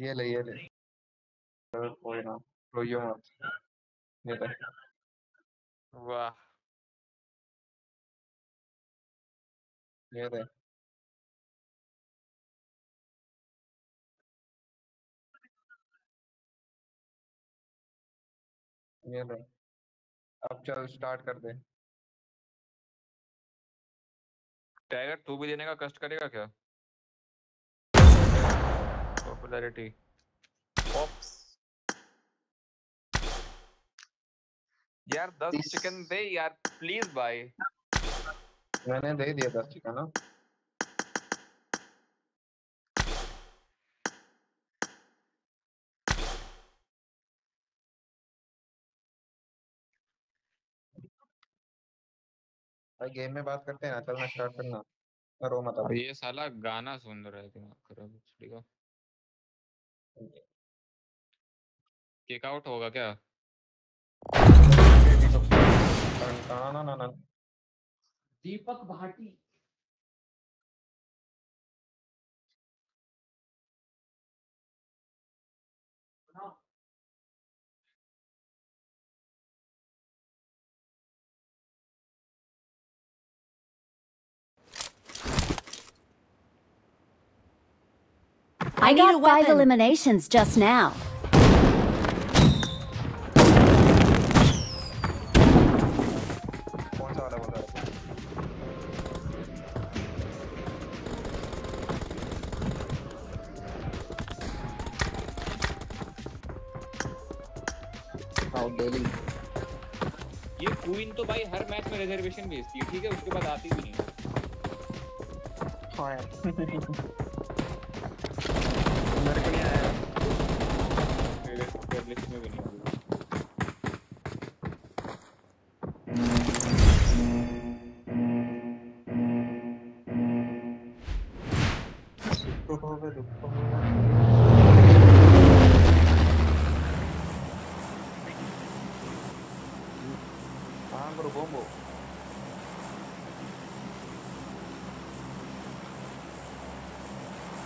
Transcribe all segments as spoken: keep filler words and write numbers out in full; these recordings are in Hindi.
얘래 얘래 보이나 로이형 얘래 와 얘래 ये अब चल स्टार्ट कर दे। टाइगर तू भी देने का कष्ट करेगा क्या? पॉपुलैरिटी यार दस इस... चिकन दे यार प्लीज भाई। मैंने दे दिया दस चिकन ना। गेम में बात करते हैं ना। चल मैं स्टार्ट करना रो मत। अब ये साला गाना सुन रहा है दिमाग खराब छुड़ी का। केक आउट होगा क्या? ना ना ना दीपक Bhati I got five eliminations just now. कौन सा वाला बोल रहा है? Out daily. ये Queen तो भाई हर मैच में रिजर्वेशन भेजती है, ठीक है? उसके बाद आती भी नहीं है। हाँ।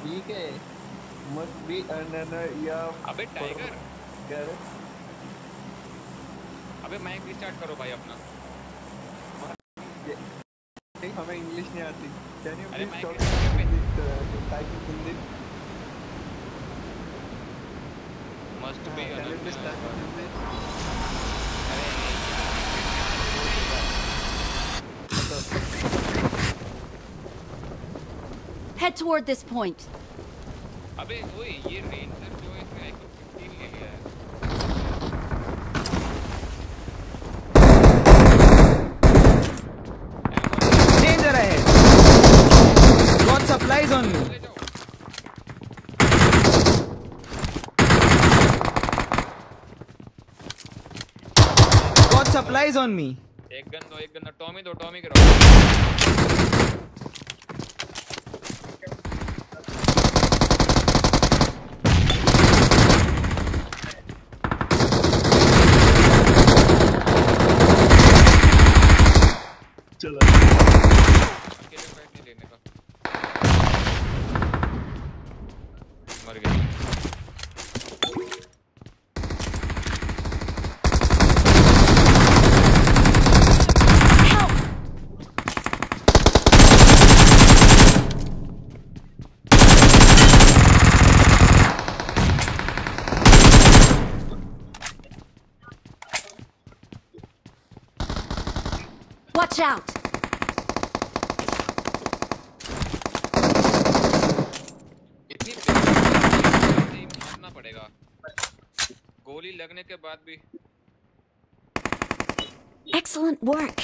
ठीक है मत भी अनना या अबे टाइगर क्या है? अबे माइक रिस्टार्ट करो भाई अपना। ठीक हमें इंग्लिश नहीं आती। Can you please talk typing Hindi must be अनना। Head toward this point. अबे ओए ये रेंजर जो है इसने एक सौ सोलह ले लिया है। डेंजर है। Got supplies on you. Got supplies on me. एक गन दो एक गन टॉमी दो टॉमी करो। Watch out. इतनी तेजी से मारना पड़ेगा। गोली लगने के बाद भी। Excellent work.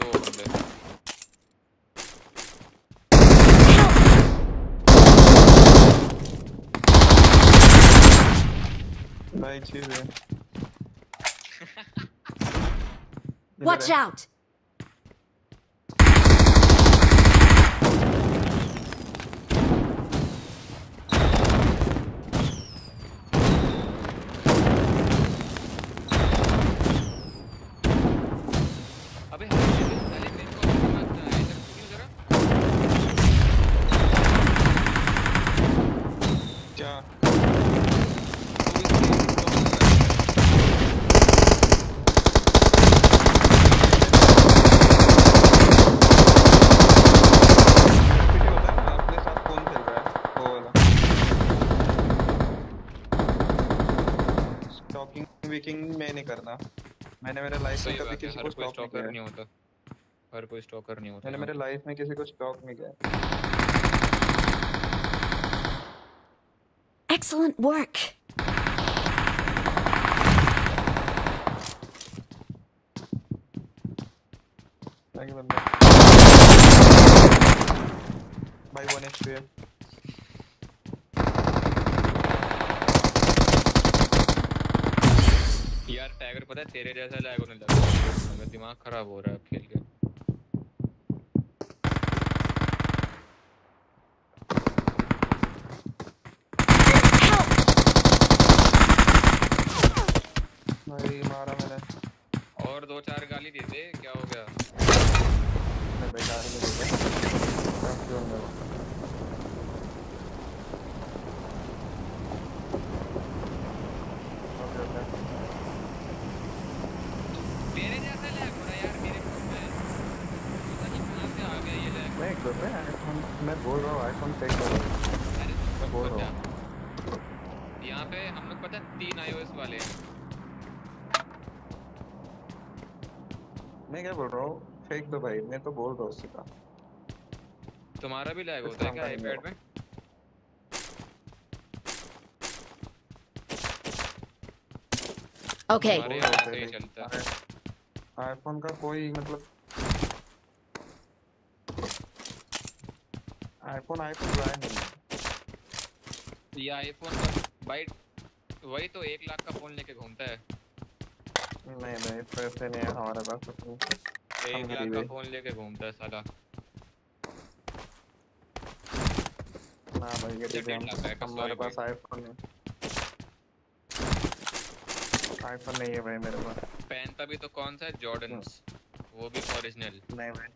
दो बंदे। भाई चीज़ है। Watch out. वीकिंग में नहीं करना। मैंने मेरे लाइफ में कभी किसी को स्टॉक नहीं होता, हर कोई स्टॉकर नहीं होता। मैंने मेरे लाइफ में किसी को स्टॉक नहीं किया। Excellent work. थैंक यू बंदा। भाई वन एच पी है। यार टाइगर पता है तेरे जैसा लैग होने लगा, मेरा दिमाग खराब हो रहा है खेल के। मारा मैंने और दो चार गाली दे दे, क्या हो गया? मैं बेकार में दे मेरे जैसा लैग हो रहा है यार मेरे फोन में, पता नहीं कहां से आ गया ये लैग। मैं एक मैं आईफोन मैं बोल रहा हूं आईफोन चेक करो। अरे मैं बोल रहा हूं यहां पे हम लोग पता तीन आईओएस वाले हैं। मैं क्या बोल रहा हूँ, फेंक दो भाई, मैं तो बोल रहा हूँ उसका। तुम्हारा भी लैग होता है क्या आईपैड में? Okay okay. चलता है आईफोन का कोई मतलब आईफोन आईफोन ब्रांड नहीं ये आईफोन का भाई, वही तो एक लाख का फोन लेके घूमता है। नहीं भाई पैसे नहीं है हमारे पास, एक लाख का फोन लेके घूमता है साला। ना भाई गरीब, हमारे पास आईफोन नहीं, आईफोन नहीं है भाई मेरे पास। पहनता भी तो कौन सा है? जॉर्डन्स, वो भी ओरिजिनल। नहीं भाई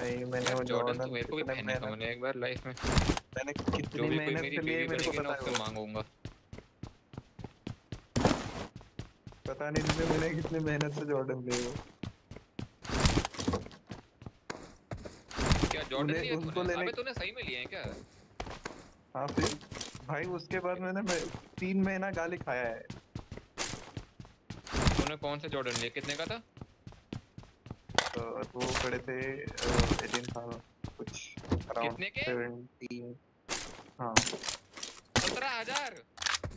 भाई मैंने वो जॉर्डन मेरे को भी पहना था मैंने एक बार लाइफ में। मैंने कितनी मेहनत के लिए मेरे को पता है, मांगूंगा पता नहीं इसमें मैंने कितनी मेहनत से जॉर्डन लिए। वो क्या जॉर्डन लिए तूने? अबे तूने सही में लिए हैं क्या? हां फिर भाई उसके बाद मैंने तीन महीना गाली खाया है। तूने कौन से जॉर्डन लिए? कितने का था? तो पड़े थे अठारह साल कुछ अराउंड सत्रह। हां सत्रह हज़ार।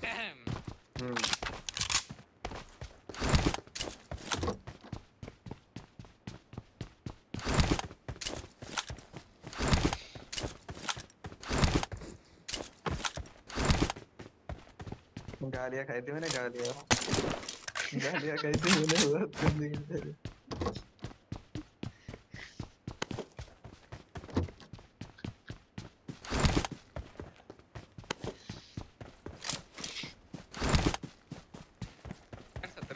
डैम। हम्म गालियां खाई थी मैंने, गालियां गालियां खाई थी मैंने बहुत गंदी गंदी।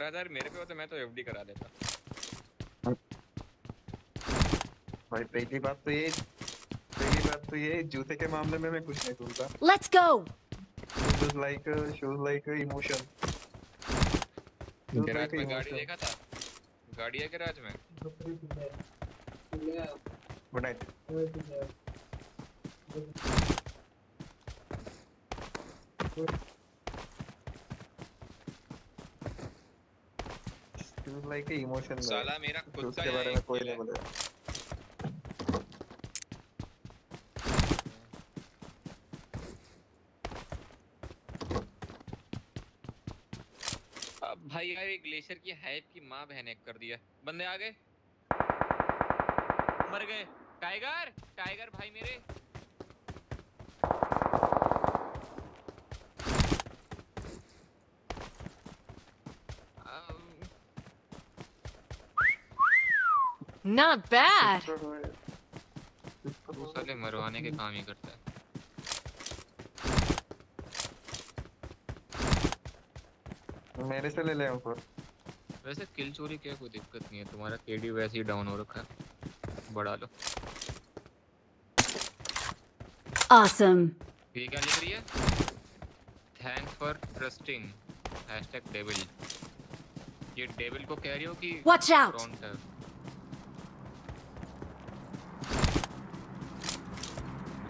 अगर मेरे पे होता मैं तो एफडी करा देता भाई। पहली बात तो ये पहली बात तो ये जूते के मामले में मैं कुछ नहीं बोलता। Let's go just like shoes like emotion. Garage में गाड़ी देखा था, गाड़ी है गैराज में। Good night. लाइक इमोशन साला मेरा खुद का बारे में कोई नहीं बोलेगा। अब भाई यार एक ग्लेशियर की हाइप की मां बहन हैक कर दिया। बंदे आ गए, मर गए। टाइगर टाइगर भाई मेरे Not bad. वो साले मरवाने के काम ही करता है। मेरे से ले ले उनको। वैसे किल चोरी क्या कोई दिक्कत नहीं है, तुम्हारा केडी वैसे ही डाउन हो रखा है, बढ़ा लो। Awesome. ये क्या लिख रही है? Thanks for trusting hashtag devil। ये डेविल को कह रही हो कि Watch out.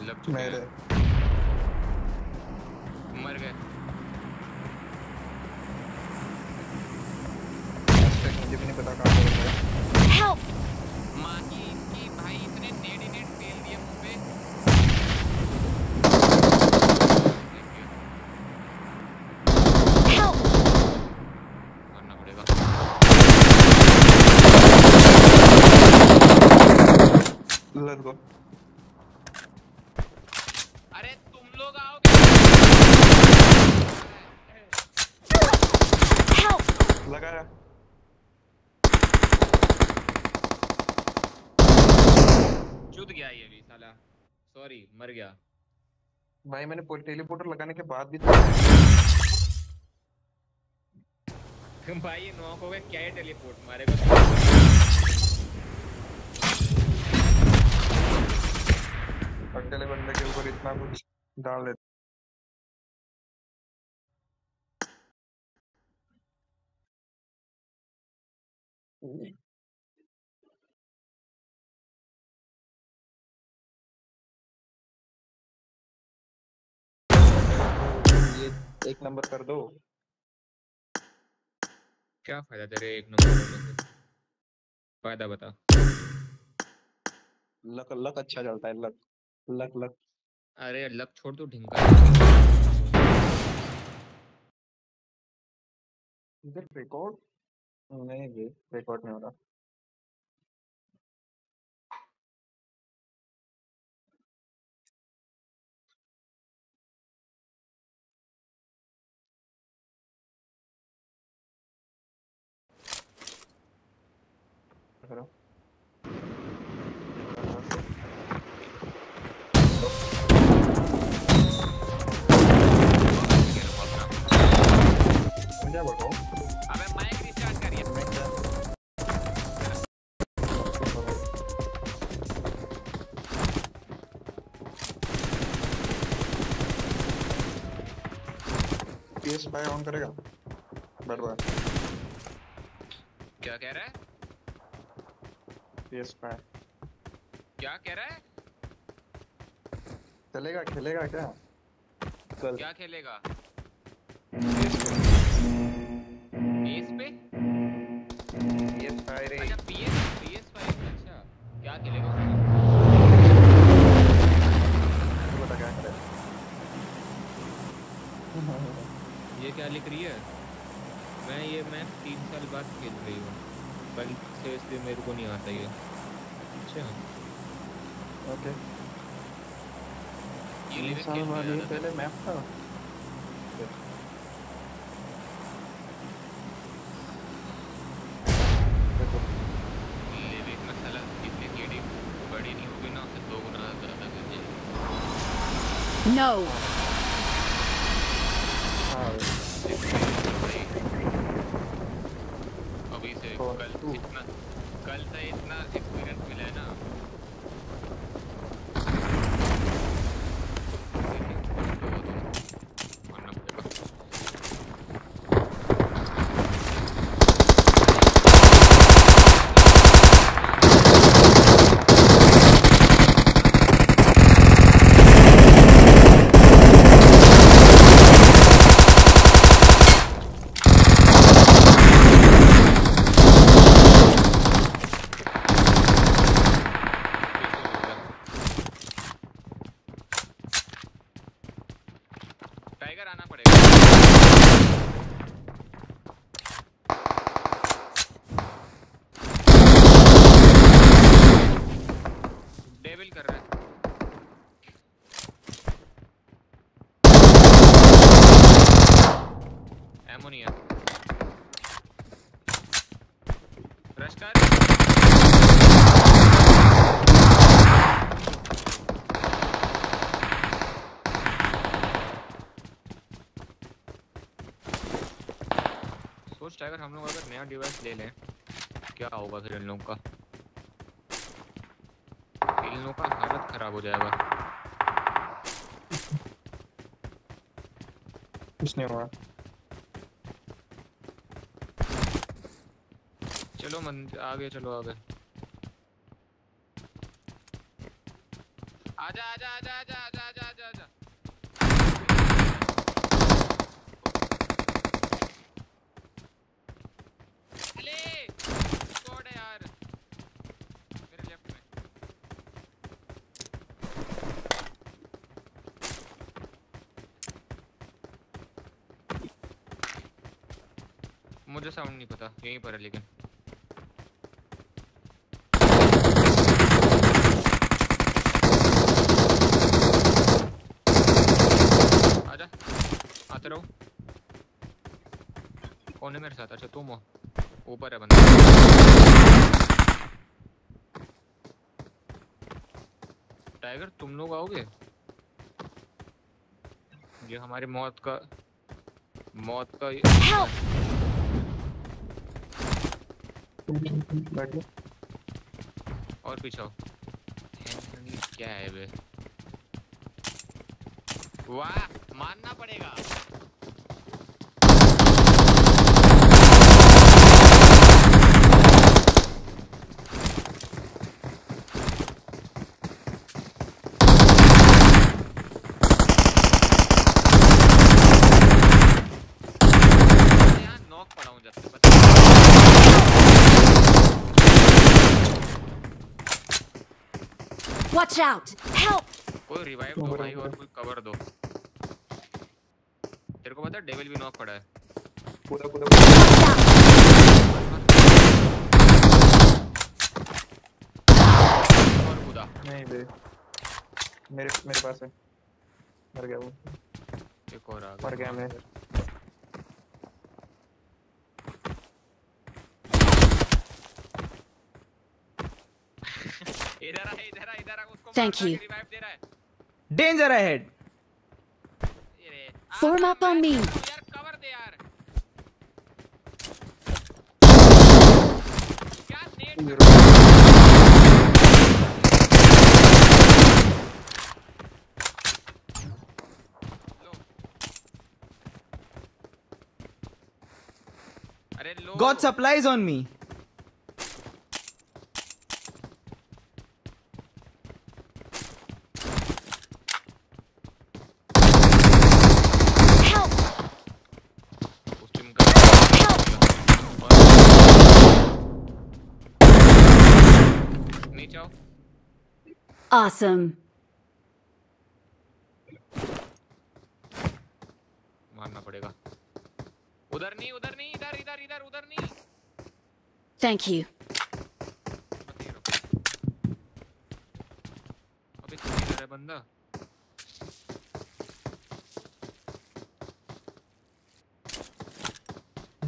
लग चुके हैं, मर गए। मुझे भी नहीं पता कहाँ गया। माँ की इनकी भाई इतने नेट ही नेट फेल दिए मुँह पे। अरे तुम लोग आओगे लगा रहा। चुद गया ये भी साला, सॉरी मर गया भाई। मैंने टेलीपोर्टर लगाने के बाद भी भाई नॉक हो गया। क्या है टेलीपोर्ट मारे को अकेले बंदे के ऊपर इतना कुछ डाल देते। ये एक नंबर कर दो, क्या फायदा तेरे एक नंबर? फायदा बता। लक लक अच्छा चलता है, लक लक लक। अरे लक छोड़ दो ढिंगा। इधर रिकॉर्ड नहीं भी रिकॉर्ड नहीं हो रहा। हेलो बताओ। अबे माइक रिचार्ज करिए। पीएस भाई ऑन करेगा बैठ रहा है। क्या कह रहा है पीएस भाई? क्या कह रहा है? चलेगा खेलेगा क्या कल? क्या खेलेगा पीएस पे? पीएस फाइव रे। अच्छा पीएस पीएस फाइव। अच्छा क्या खेलेगा उसमें? बता क्या करे। ये क्या लिख रही है? मैं ये मैं तीन साल बाद खेल रही हूँ, पर से इसलिए मेरे को नहीं आता ये। अच्छा ओके। ये साल बाद ये पहले मैप था। No. अभी से कल इतना कल से इतना एक्सपीरियंस मिला है ना। अगर हम लोग अगर नया डिवाइस ले लें क्या होगा फिर? इन लोगों का इन लोगों का हालत खराब हो जाएगा। कुछ नहीं हुआ। चलो मन आगे चलो आगे। आजा आजा आजा आजा आजा आजा आजा आजा अले स्क्वाड है यार मेरे लेफ्ट में। मुझे साउंड नहीं पता, यहीं पर है लेकिन आते रहो। कौन है मेरे साथ? अच्छा तुम हो, ऊपर है बंदा। टाइगर तुम लोग आओगे? ये हमारी मौत का मौत का ये और पीछे आओ। क्या है बे? वाह मानना पड़ेगा। Watch out! Help! कोई रिवाइव दो भाई और कोई कवर दो। तेरे को पता है डेविल भी नॉक पड़ा है। पूरा पूरा और पूरा नहीं बे मेरे मेरे पास है। मर गया वो, एक और आ गया। मर गया मैं। इधर आ इधर आ इधर आ उसको। Thank you. रिवाइव दे रहा है। Danger ahead. Form up on me. यार कवर दे यार। क्या नेट कर रहा है? लो। अरे लो। Got supplies on me. Awesome. मारना पड़ेगा। उधर नहीं उधर नहीं इधर इधर इधर उधर नहीं। Thank you. अबे किधर है बंदा?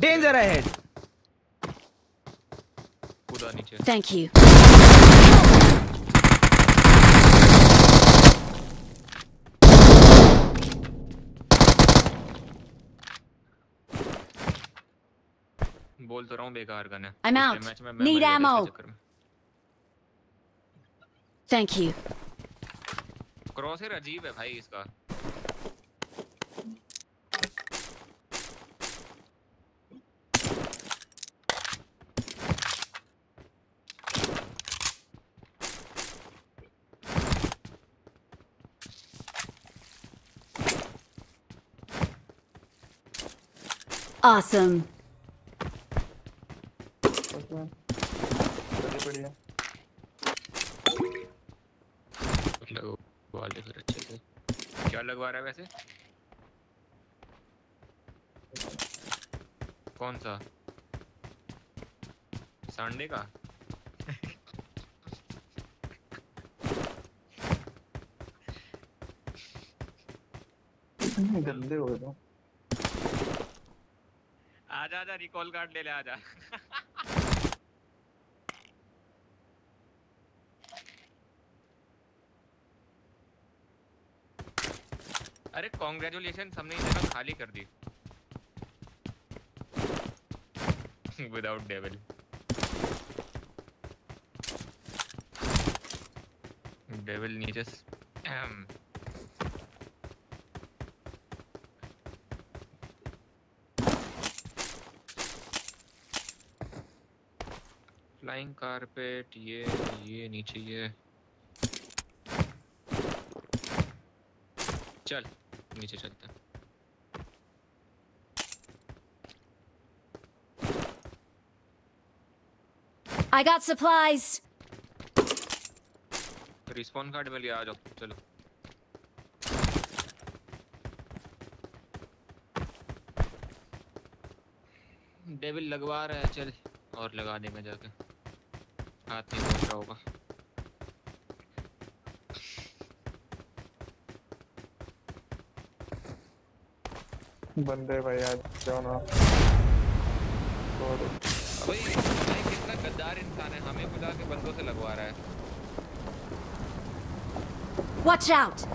Danger ahead. उधर नीचे। Thank you. बोल तो रहा हूं बेकार गन है। I'm out. Need ammo. Thank you. क्रॉसर अजीब है भाई इसका। Awesome. क्या लगवा रहा है वैसे? कौन सा सांडे का? गंदे हो गए। आजा आजा रिकॉल कार्ड ले ले आजा। अरे कॉन्ग्रेचुलेशन, हमने ये जगह खाली कर दी विदाउट डेविल। डेविल नीचे फ्लाइंग कारपेट, ये ये नीचे ये चल नीचे चलते हैं। I got supplies. Respawn card मिल गया, आ जाओ चलो। डेविल लगवा रहा है, चल और लगा देंगे जाके। हाथ नहीं पहुंच रहा होगा। बंदे भाई आज जाओ ना। भाई गद्दार इंसान है, हमें बुला के बंदों से लगवा रहा है। Watch out!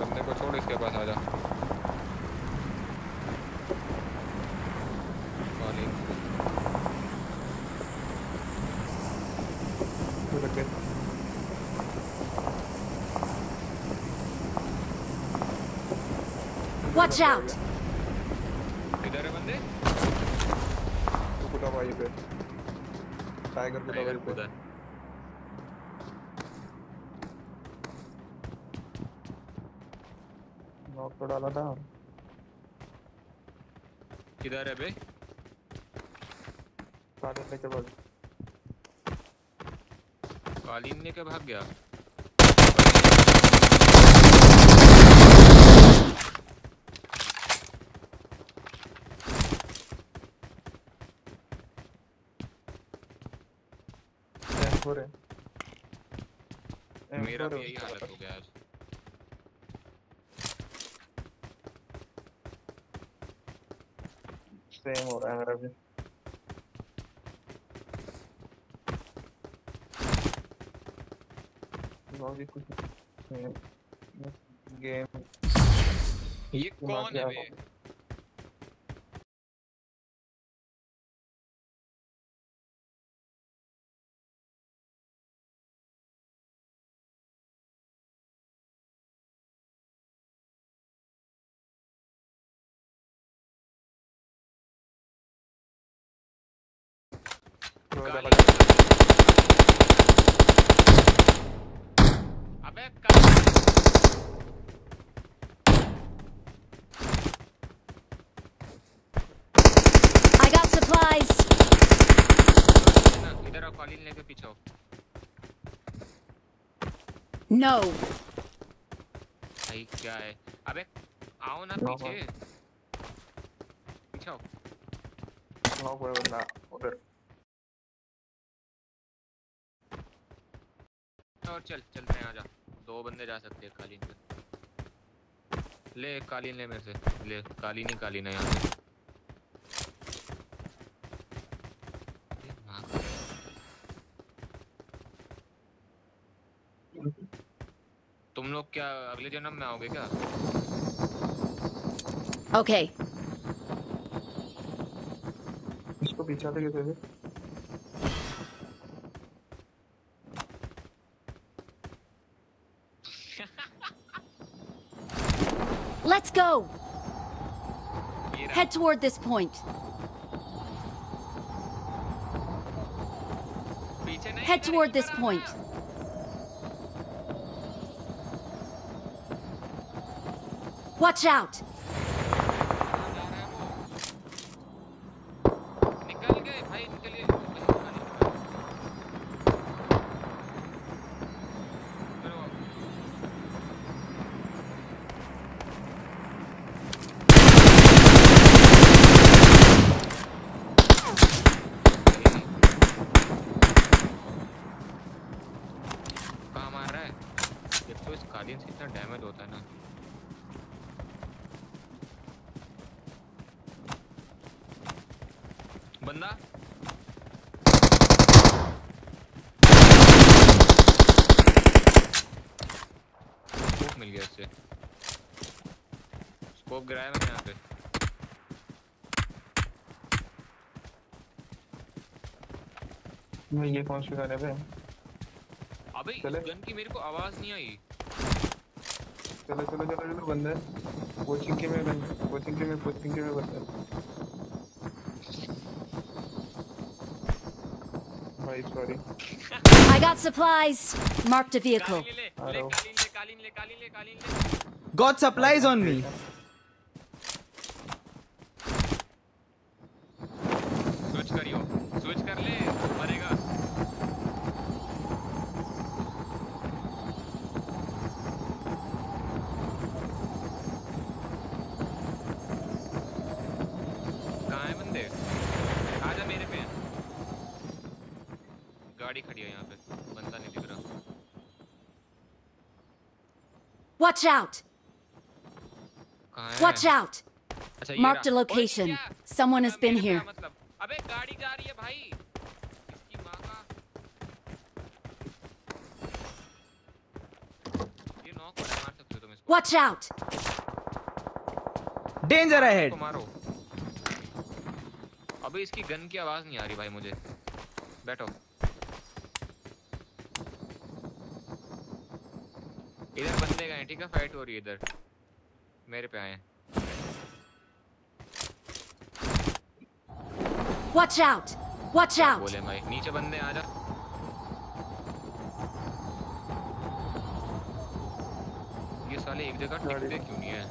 बंदे को छोड़, इसके पास आ जा। Watch out! इधर है बंदे। बुला भाई पे। टाइगर टाइगर कूदा है। नॉक तो डाला था। किधर है बे? कालीन लेके भाग कालीन लेके भाग गया। मेरा भी यही हालत हो गया आज। सेम हो रहा है मेरा भी। लॉजिक कुछ गेम। ये कौन है बे? अबे I got supplies. इधर आओ, कालीन लेके पीछे आओ। No. भाई क्या है? अबे आओ ना पीछे। पीछे आओ। ना कोई बंदा उधर। और चल चलते हैं, आजा। दो बंदे जा सकते हैं कालीन पे। ले कालीन ले मेरे से, ले कालीन ही कालीन है यहाँ पे। तुम लोग क्या अगले जन्म में आओगे क्या? ओके। इसको पीछा दे कैसे? Let's go. Head toward this point. Head toward this point. Watch out. ये कौन सी गाने पे? अबे गन की मेरे को आवाज नहीं आई। चलो चलो चलो चलो बंदे। कोचिंग के में बंदे, कोचिंग के में कोचिंग के में बंदे। भाई sorry. I got supplies. Marked a vehicle. कालीन ले, कालीन ले, कालीन ले, कालीन ले, कालीन ले। Got supplies on me. Watch out! Watch out! Marked a location. Someone has been here. Watch out! Danger ahead! अबे इसकी गन की आवाज नहीं आ रही भाई मुझे. बैठो. इधर बंदे गए, ठीक है, फाइट हो रही है इधर. मेरे पे आए. Watch out! Watch out! बोले भाई नीचे बंदे आ जा. ये साले एक जगह टिकते क्यों नहीं है?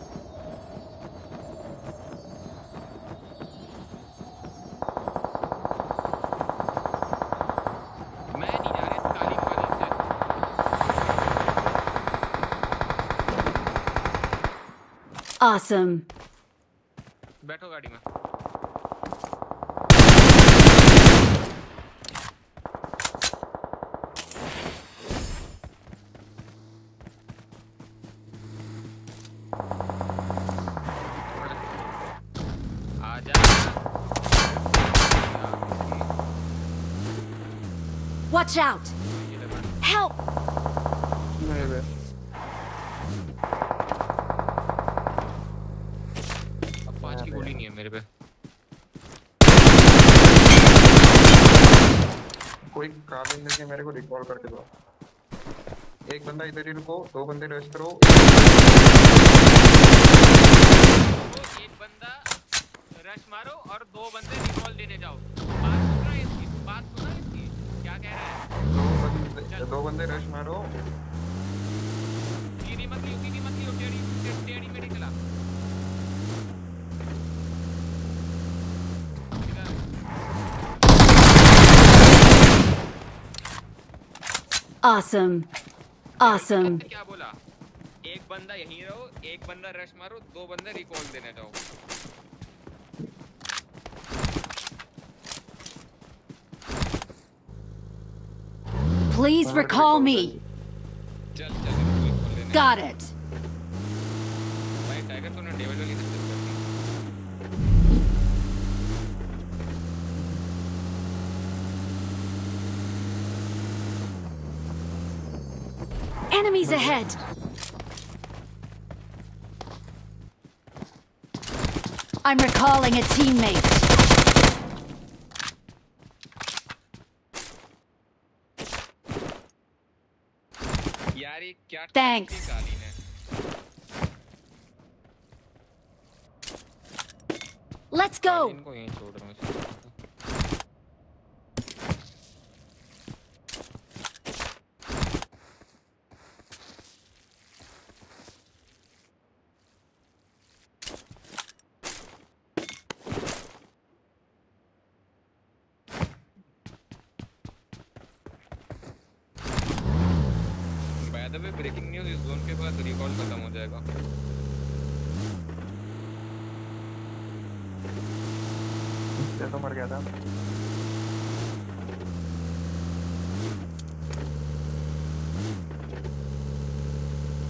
Awesome. बैठो गाड़ी में. Watch out. Help. मेरे पे कोई कार्बिन लेके मेरे को रिकॉल करके दो. एक बंदा इधर ही रुको, दो बंदे रेस्ट करो. एक बंदा रश मारो और दो बंदे रिकॉल देने जाओ. बात सुन रहा है इसकी? बात सुन रहा है इसकी? क्या कह रहा है? दो बंदे दो बंदे रश मारो. तेरी मत ली तेरी मत ली टेढ़ी टेढ़ी मेरी चला. Awesome. Awesome. क्या बोला? एक बंदा यहीं रहो, एक बंदा रश मारो, दो बंदे रिकॉल देने जाओ. Please recall me. चल चल. Got it. भाई टाइगर तो ना डेविल वाली तरफ चलती. Enemies ahead. I'm recalling a teammate. Thanks. Let's go. Breaking news, इस जोन के बाद रिकॉल खत्म हो जाएगा. ये तो मर गया था.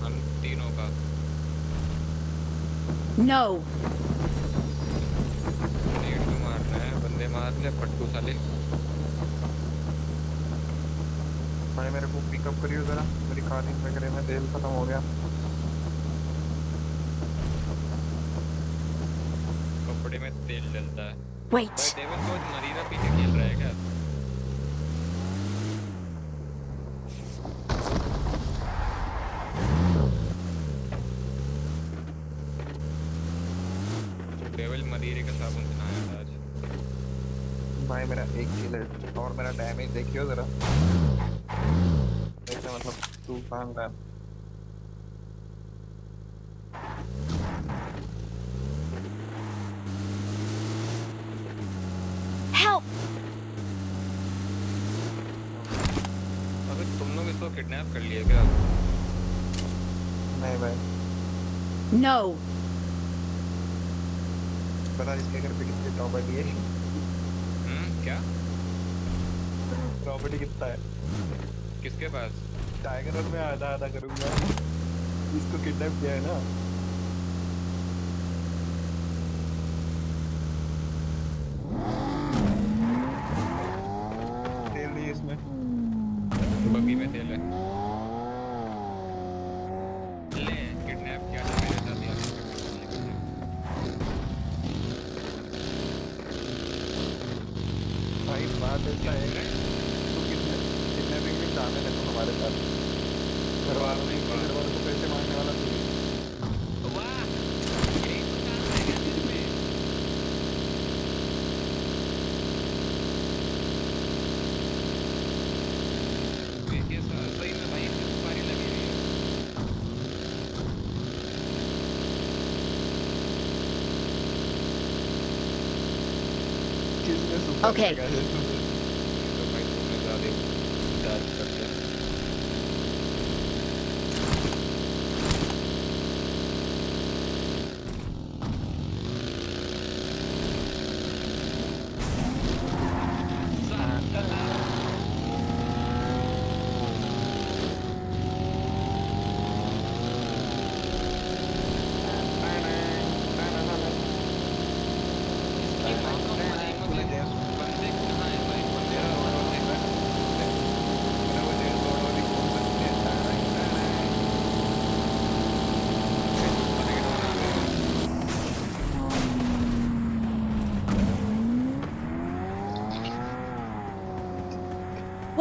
हम तीनों का नो रेड को मारना है. बंदे मार ले पट्टू साले. मेरे को पिकअप करियो जरा. मेरी कार्डिंग वगैरह में तेल खत्म हो गया. कपड़े में तेल डलता है. वेट, डेविड को नरीरा पीछे खेल रहा है क्या? डेविड मदीरे का साबुन बनाया था आज भाई. मेरा एक किल है और मेरा डैमेज देखियो जरा. मतलब तू फांग रहा है. को किडनैप कर लिया क्या? नहीं भाई। नो। पता इसके घर पे कितनी प्रॉपर्टी है? हम्म क्या? प्रॉपर्टी कितना है? किसके पास? टाइगर में आधा आधा करूँगा। इसको किडनैप किया है ना? Okay.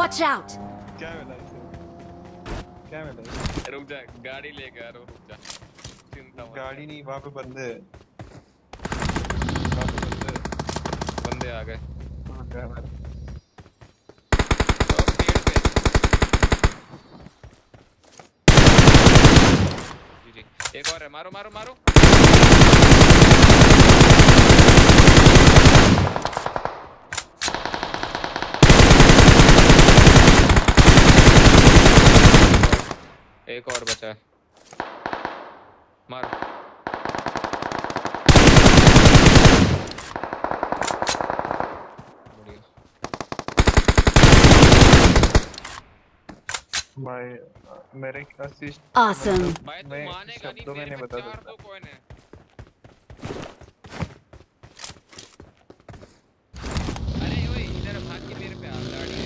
Watch out! क्या मिला इसे? क्या मिला? रुक जा, गाड़ी लेगा रो रुक जा। चिंता मत। गाड़ी नहीं, वहाँ पे बंदे हैं। वहाँ पे बंदे हैं। बंदे आ गए। हाँ क्या बात? पेड़ पे। जी जी। एक और है, मारो मारो मारो। एक और बचा है, मार। भाई मेरे असिस्ट awesome. भाई तो मानेगा नहीं, मेरे में चार दो कॉइन है। अरे ओए इधर भाग के मेरे पे आ, गाड़ी है।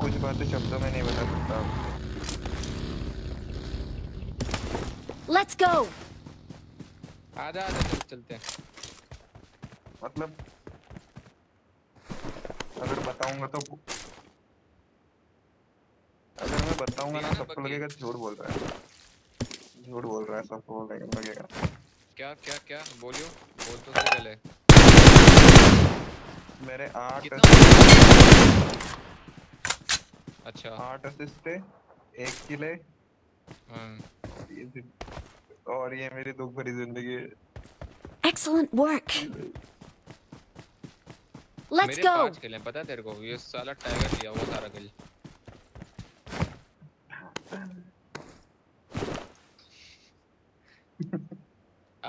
कुछ बातें शब्दों में नहीं बता सकता। Let's go. आधा आधा चल चलते हैं। मतलब अगर बताऊंगा तो अगर मैं बताऊंगा ना सबको लगेगा झूठ बोल रहा है, झूठ बोल रहा है सबको लगेगा। क्या क्या क्या बोलियो, बोल तो सही पहले। मेरे आठ अच्छा आठ असिस्ट, एक किल है और ये मेरी दुख भरी जिंदगी है। Excellent work. Let's go. पांच किल हैं, पता है तेरे को? ये साला टाइगर लिया हुआ सारा किल।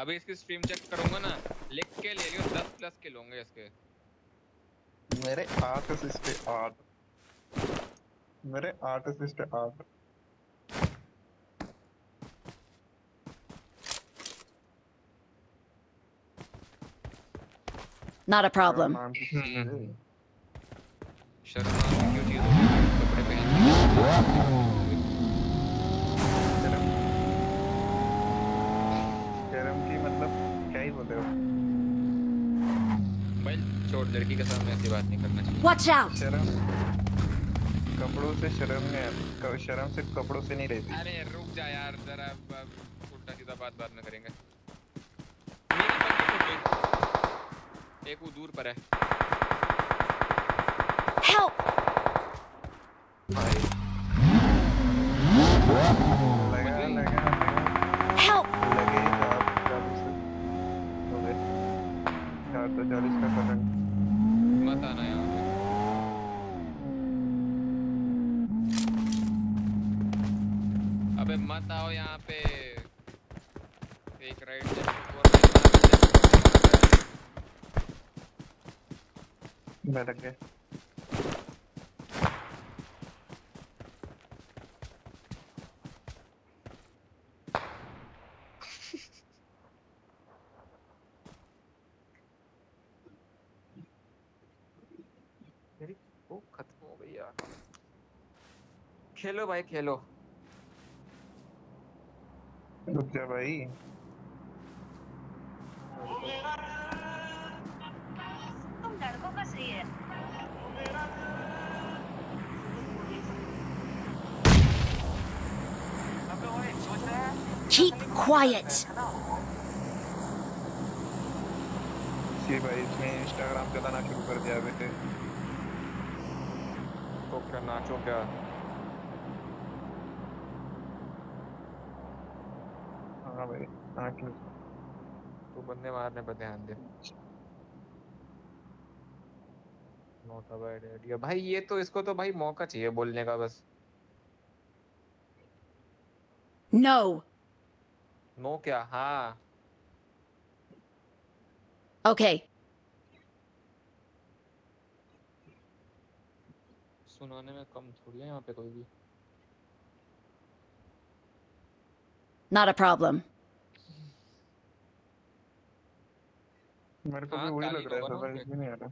अभी इसकी स्ट्रीम चेक करूंगा ना, लिख के ले लियो दस प्लस किल होंगे इसके। मेरे आठ असिस्ट आठ मेरे आठ असिस्ट आठ। Not a problem. शर्म की मतलब क्या ही बोलते हो भाई, छोड़ लड़की के सामने ऐसी बात नहीं करना चाहिए। Watch out. शर्म कपड़ों से शर्म में, शर्म सिर्फ कपड़ों से नहीं रहती। अरे रुक जा यार जरा, उल्टा सीधा बात बात में करेंगे। एक वो दूर पर है। Help! लगा लगा Help! लगे आप कब से? एक सौ चालीस का करंट मत आना यहाँ पे। अबे मत आओ यहाँ पे। एक राइट मैं लग गया। खेलो भाई खेलो। रुक जा भाई। तुम लड़कों का सही है। Keep quiet. जी भाई इसने इंस्टाग्राम चलाना शुरू कर दिया बेटे। तो क्या नाचो क्या? तू बंदे मारने पर ध्यान दे। नॉट अ बैड आइडिया भाई। ये तो इसको तो भाई मौका चाहिए बोलने का बस। नो नो क्या? हाँ ओके okay. सुनाने में कम थोड़ी है यहाँ पे कोई भी। Not a problem. मेरे को भी वही लग रहा है ऐसा नहीं आ रहा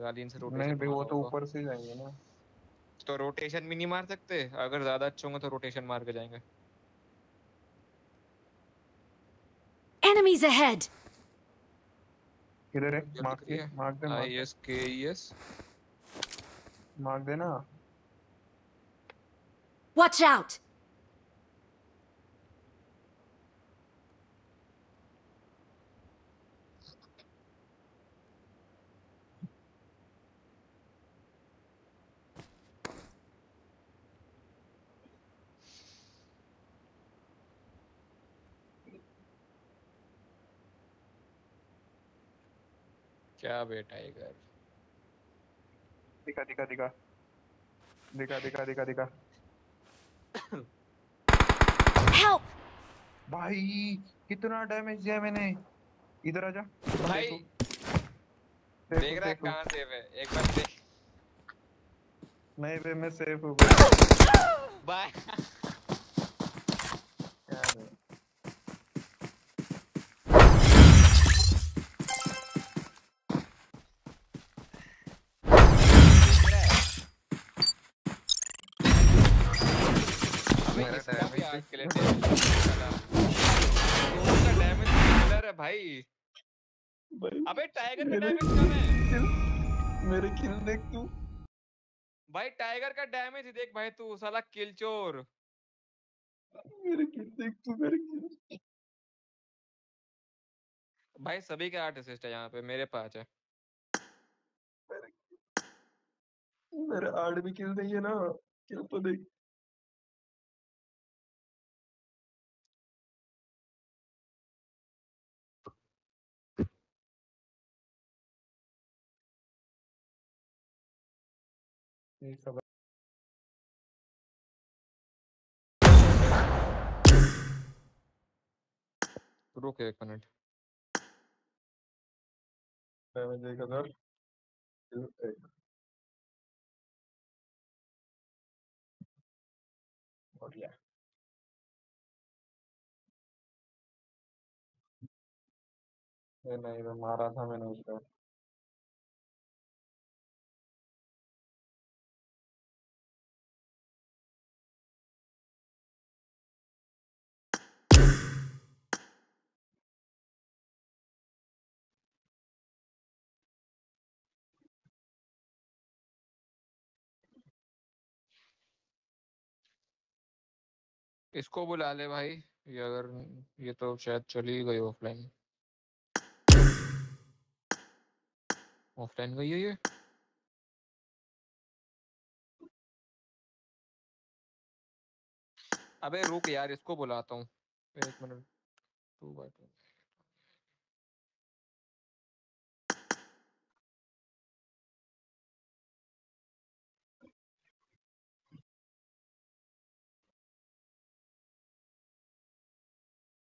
गालिन से रोटेशन। नहीं भाई वो तो ऊपर से जाएंगे ना तो रोटेशन भी नहीं मार सकते। अगर ज्यादा अच्छे होंगे तो रोटेशन मार के जाएंगे। Enemies ahead. इधर है मार्क दे मार्क दे I S K S mark देना। Watch out. क्या बे टाइगर? दिखा दिखा दिखा दिखा दिखा दिखा दिखा। हेल्प भाई कितना डैमेज दिया मैंने। इधर आजा भाई। देख रहा है कहां सेफ है एक बार देख। नहीं बे मैं सेफ हूं बाय। भाई अबे टाइगर का डैमेज कम है। मेरे किल देख तू भाई। टाइगर का डैमेज देख भाई तू साला किल चोर। मेरे किल देख तू। मेरे किल भाई सभी के आठ असिस्ट है यहाँ पे। मेरे पांच है। मेरे आठ भी किल नहीं है ना। किल तो देख। रुक एक मिनट। नहीं मारा था मैंने उसका। इसको बुला ले भाई। ये अगर ये तो शायद चली गई ऑफलाइन। ऑफलाइन गई है ये। अबे रुक यार इसको बुलाता हूँ एक मिनट। टू बाय टू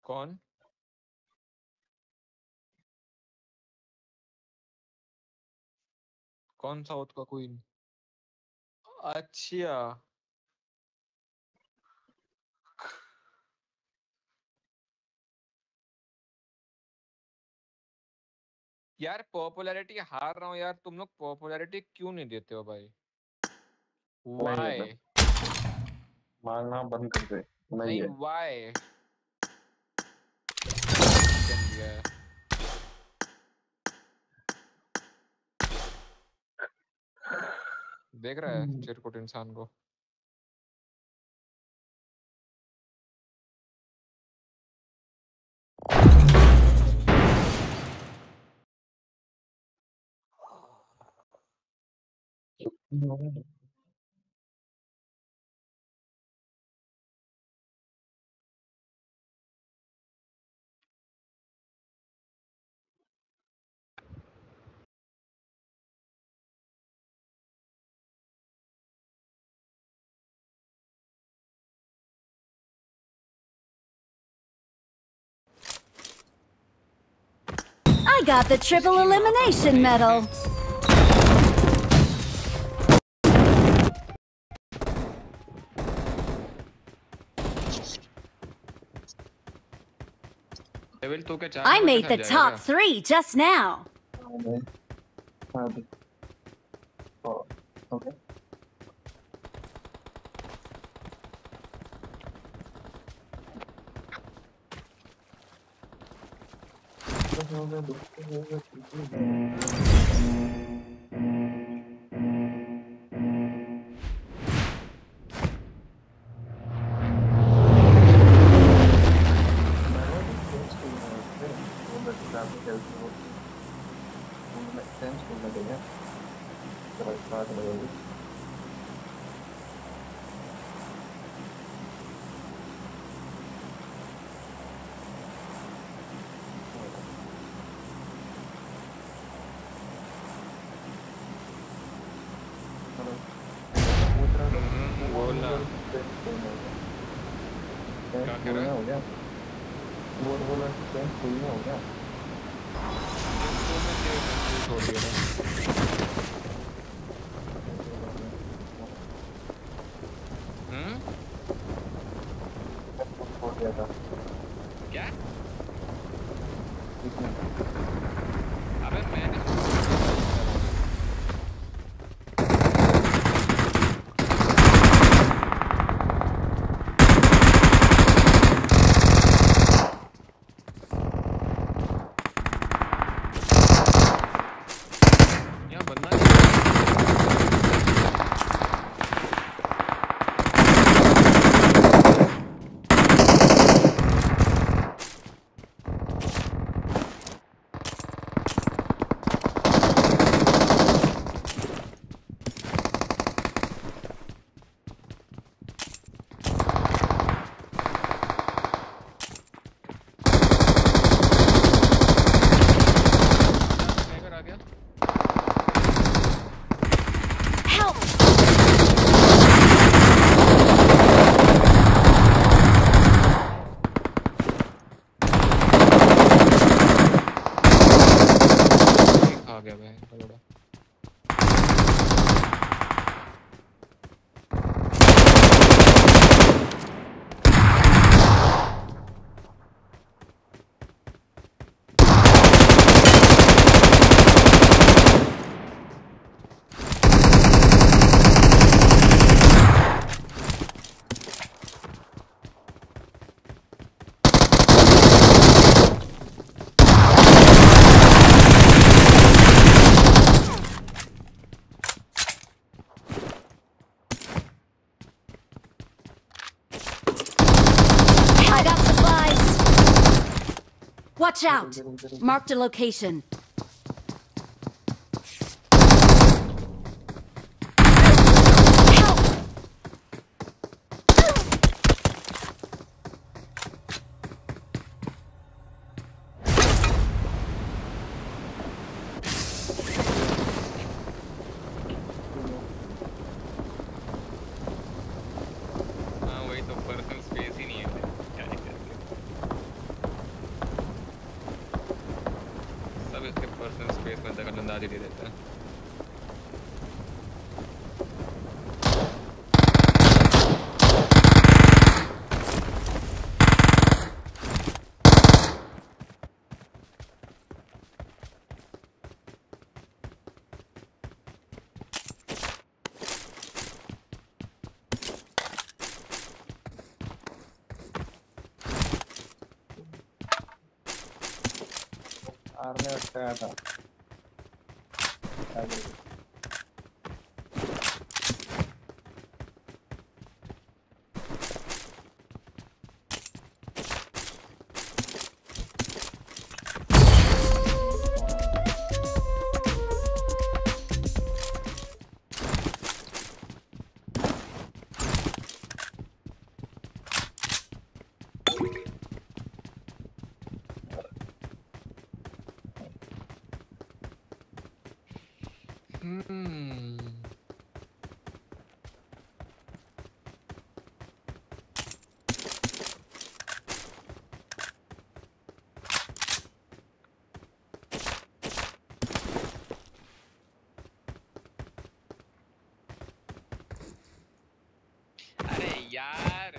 कौन? कौन साउथ का क्वीन? अच्छा यार, पॉपुलैरिटी हार रहा हूँ यार। तुम लोग पॉपुलैरिटी क्यों नहीं देते हो भाई? वाई मांगना बंद कर दे। नहीं वाई देख रहा है चिरकुट इंसान को। I got the triple elimination medal. I made the top three just now. Okay. Watch out! Marked a location. भी उसके पर्सनल स्पेस में तक अंदाज़ ही नहीं देता। था यार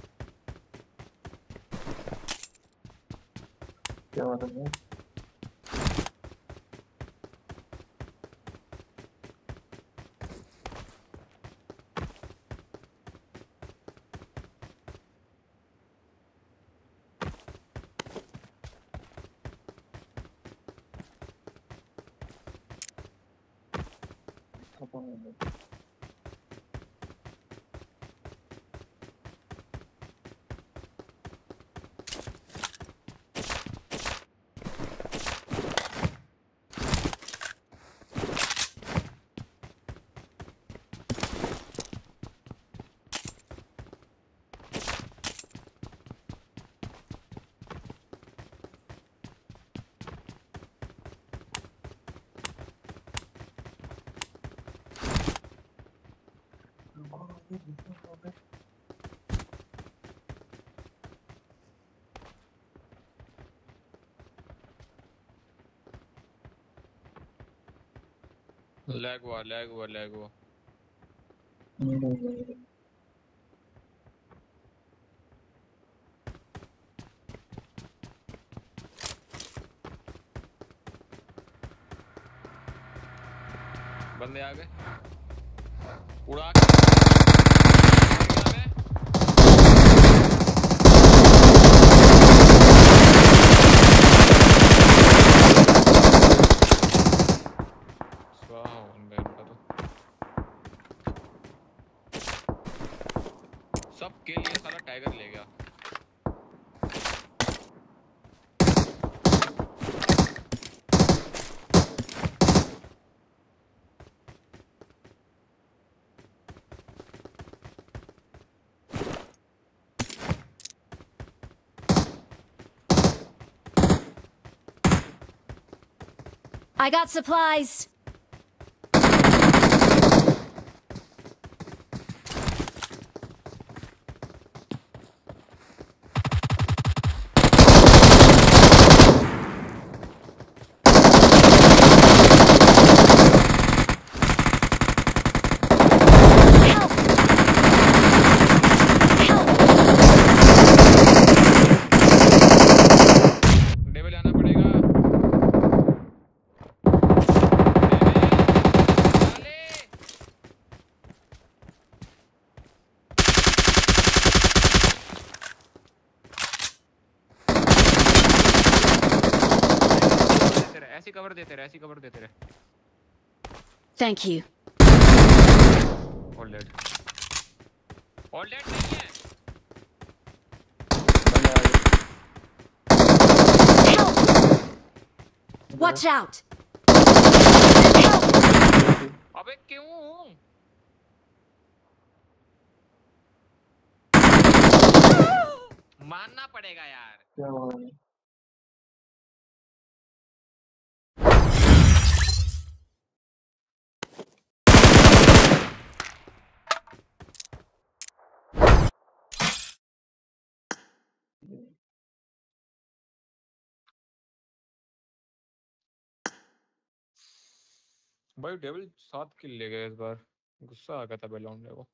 क्या बात है लैग हुआ लैग हुआ लैग हुआ बंदे आ गए उड़ा I got supplies. Thank you. All dead. All dead नहीं है. Help! Watch out! Help! अबे क्यों? मानना पड़ेगा यार. भाई डेविल सात किल ले गए इस बार, गुस्सा आ गया था बेलाउंड में। वो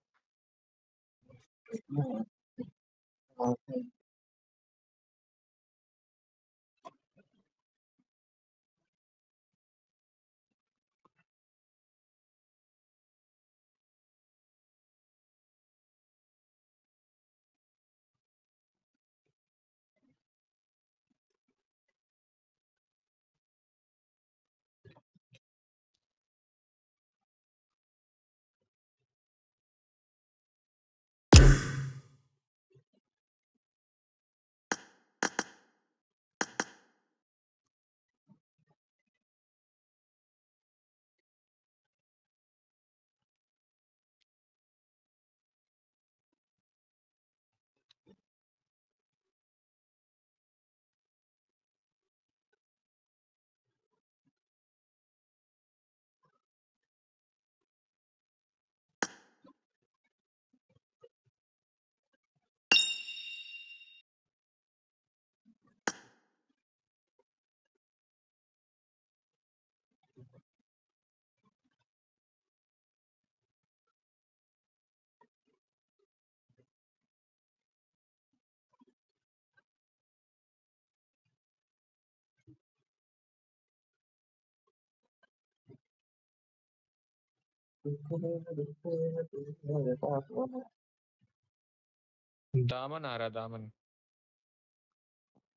दामन आ रहा, दामन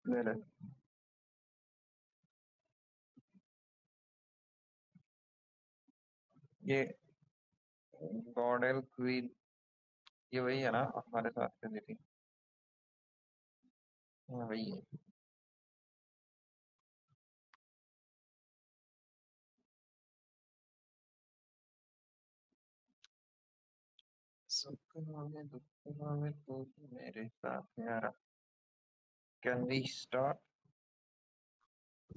ले ले। ये गॉडेल क्वीन, ये वही है ना हमारे साथ करनी थी। हाँ वही है। तो मेरे साथ यार स्टार्ट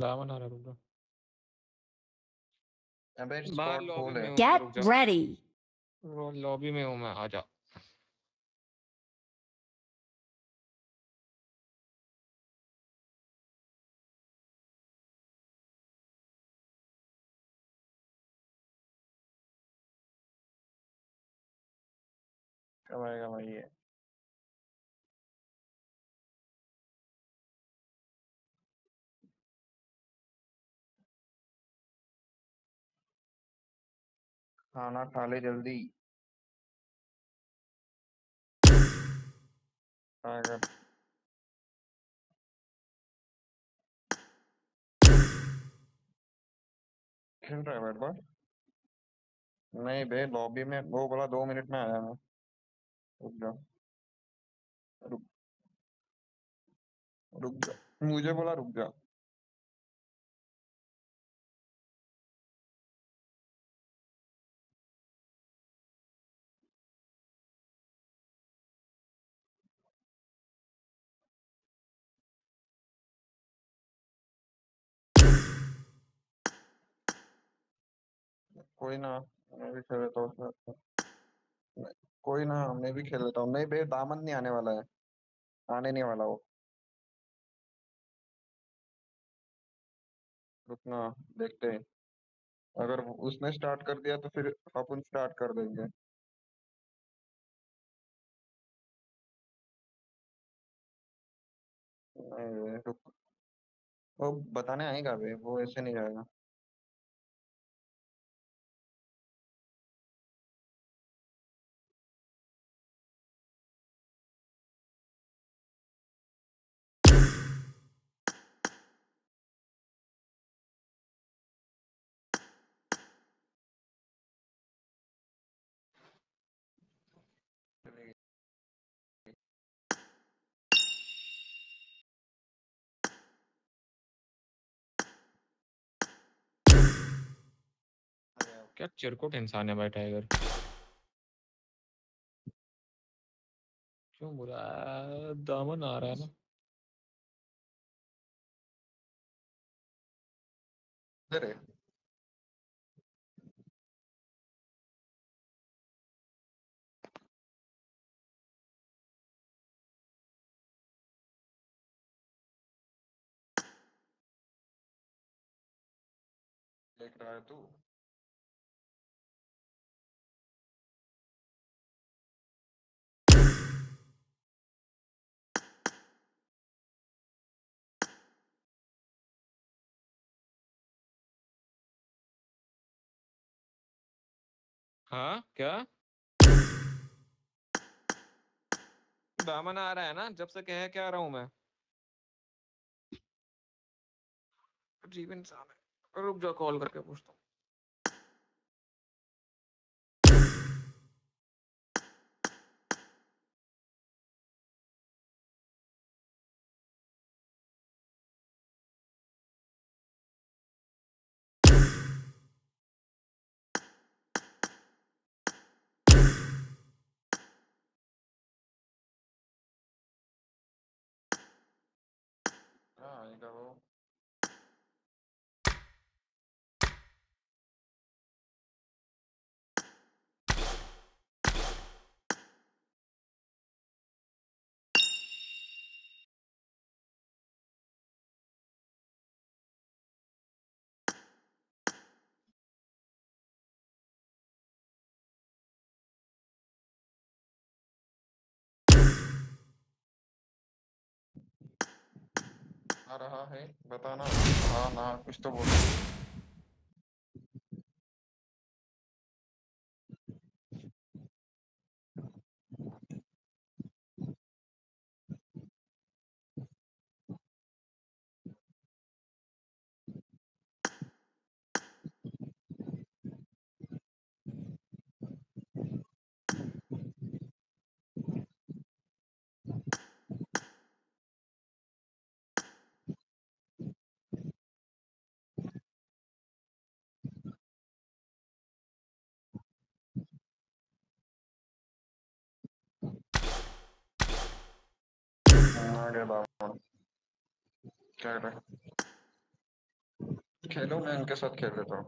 दामन आ रहा है। गेट रेडी, लॉबी में हूँ मैं, आ जा। कब आएगा भाई ये? खाना खा ले जल्दी। अगर खेल रहा है बैट बॉल नहीं बे, लॉबी में वो बोला दो मिनट में आया मैं। रुक जा, रुक रुक जा, मुझे बोला रुक जा। कोई ना मैं भी खेल लेता हूँ, कोई ना मैं भी खेल लेता हूँ। नहीं बे दामन नहीं आने वाला है, आने नहीं वाला वो। रुकना देखते हैं, अगर उसने स्टार्ट कर दिया तो फिर अपन स्टार्ट कर देंगे। नहीं बे रुक, वो बताने आएगा बे, वो ऐसे नहीं जाएगा। क्या चिरकुट इंसान है भाई टाइगर, क्यों बुरा दामन आ रहा है ना। अरे देख रहा है तू हाँ क्या दामन आ रहा है ना जब से कहे क्या रहा हूँ मैं अजीब इंसान है। रुक जाओ कॉल करके पूछता हूँ। हाँ इधर वो आ रहा है बताना। हाँ ना कुछ तो बोलो। क्या खेलो मैं इनके साथ खेल लेता हूँ।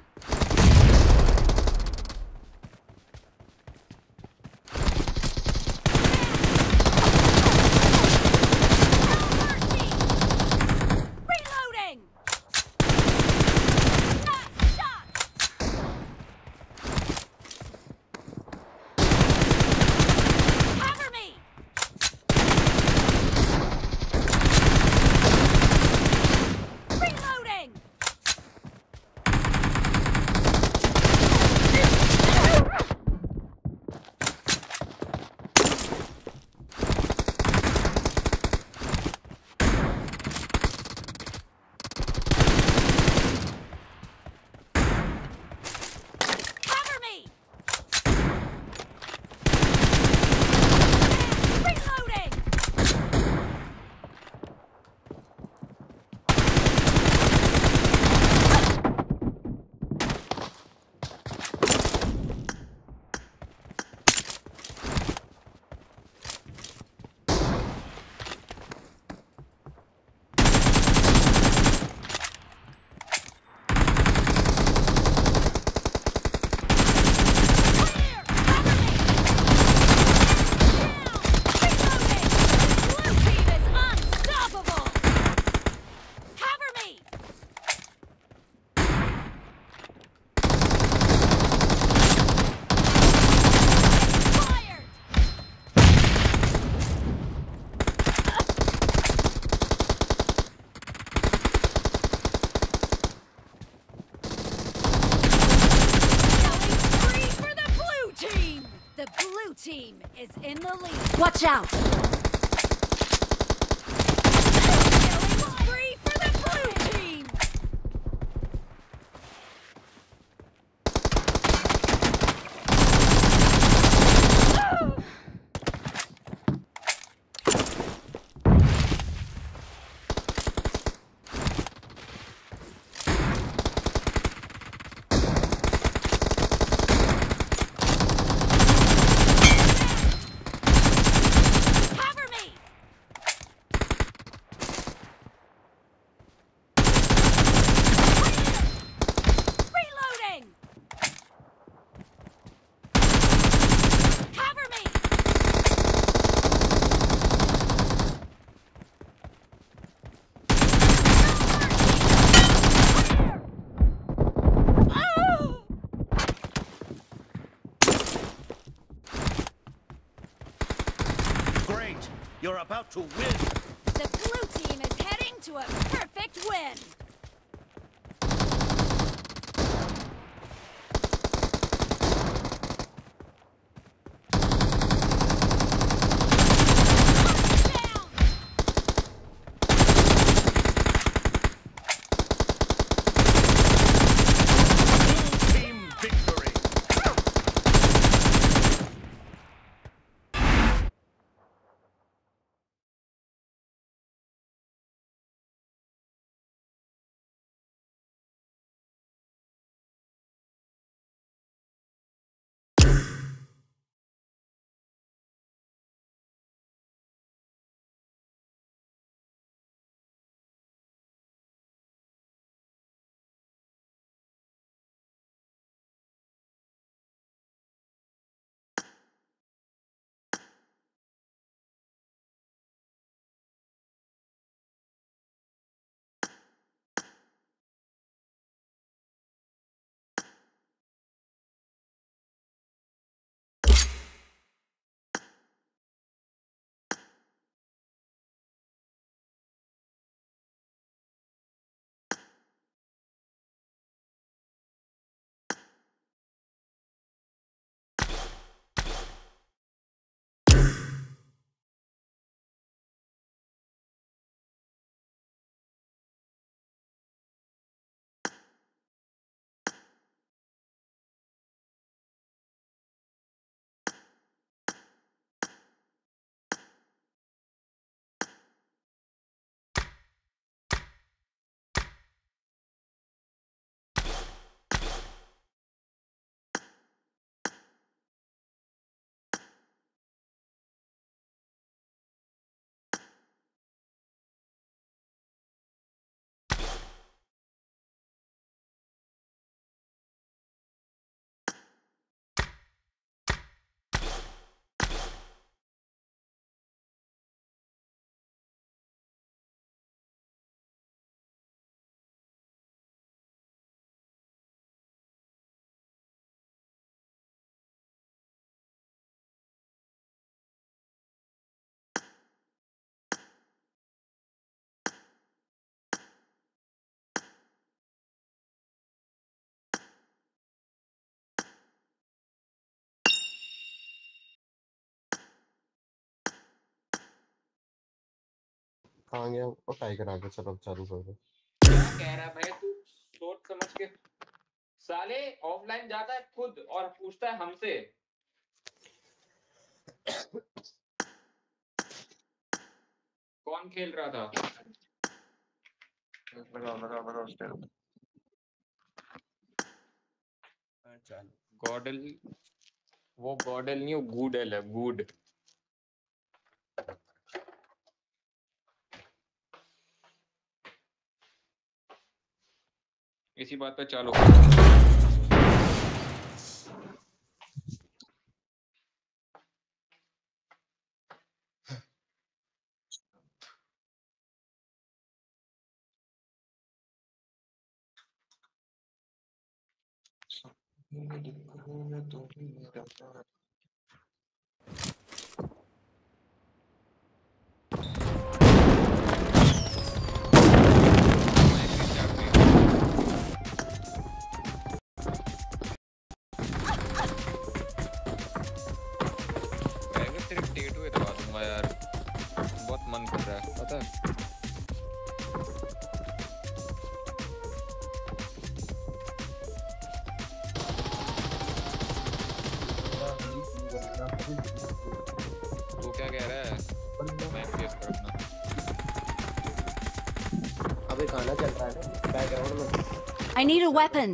Team is in the lead. Watch out! Three for the blue team. about to win. The blue team is heading to a perfect win. कहाँ गया वो टाइगर? आगे चलो चालू कर दो। क्या कह रहा भाई तू? सोच समझ के साले। ऑफलाइन जाता है खुद और पूछता है हमसे। कौन खेल रहा था? बताओ बताओ बताओ स्टेल। अच्छा गॉडल, वो गॉडल नहीं, वो गूडल है। गूड इसी बात पे चालू। I need a weapon.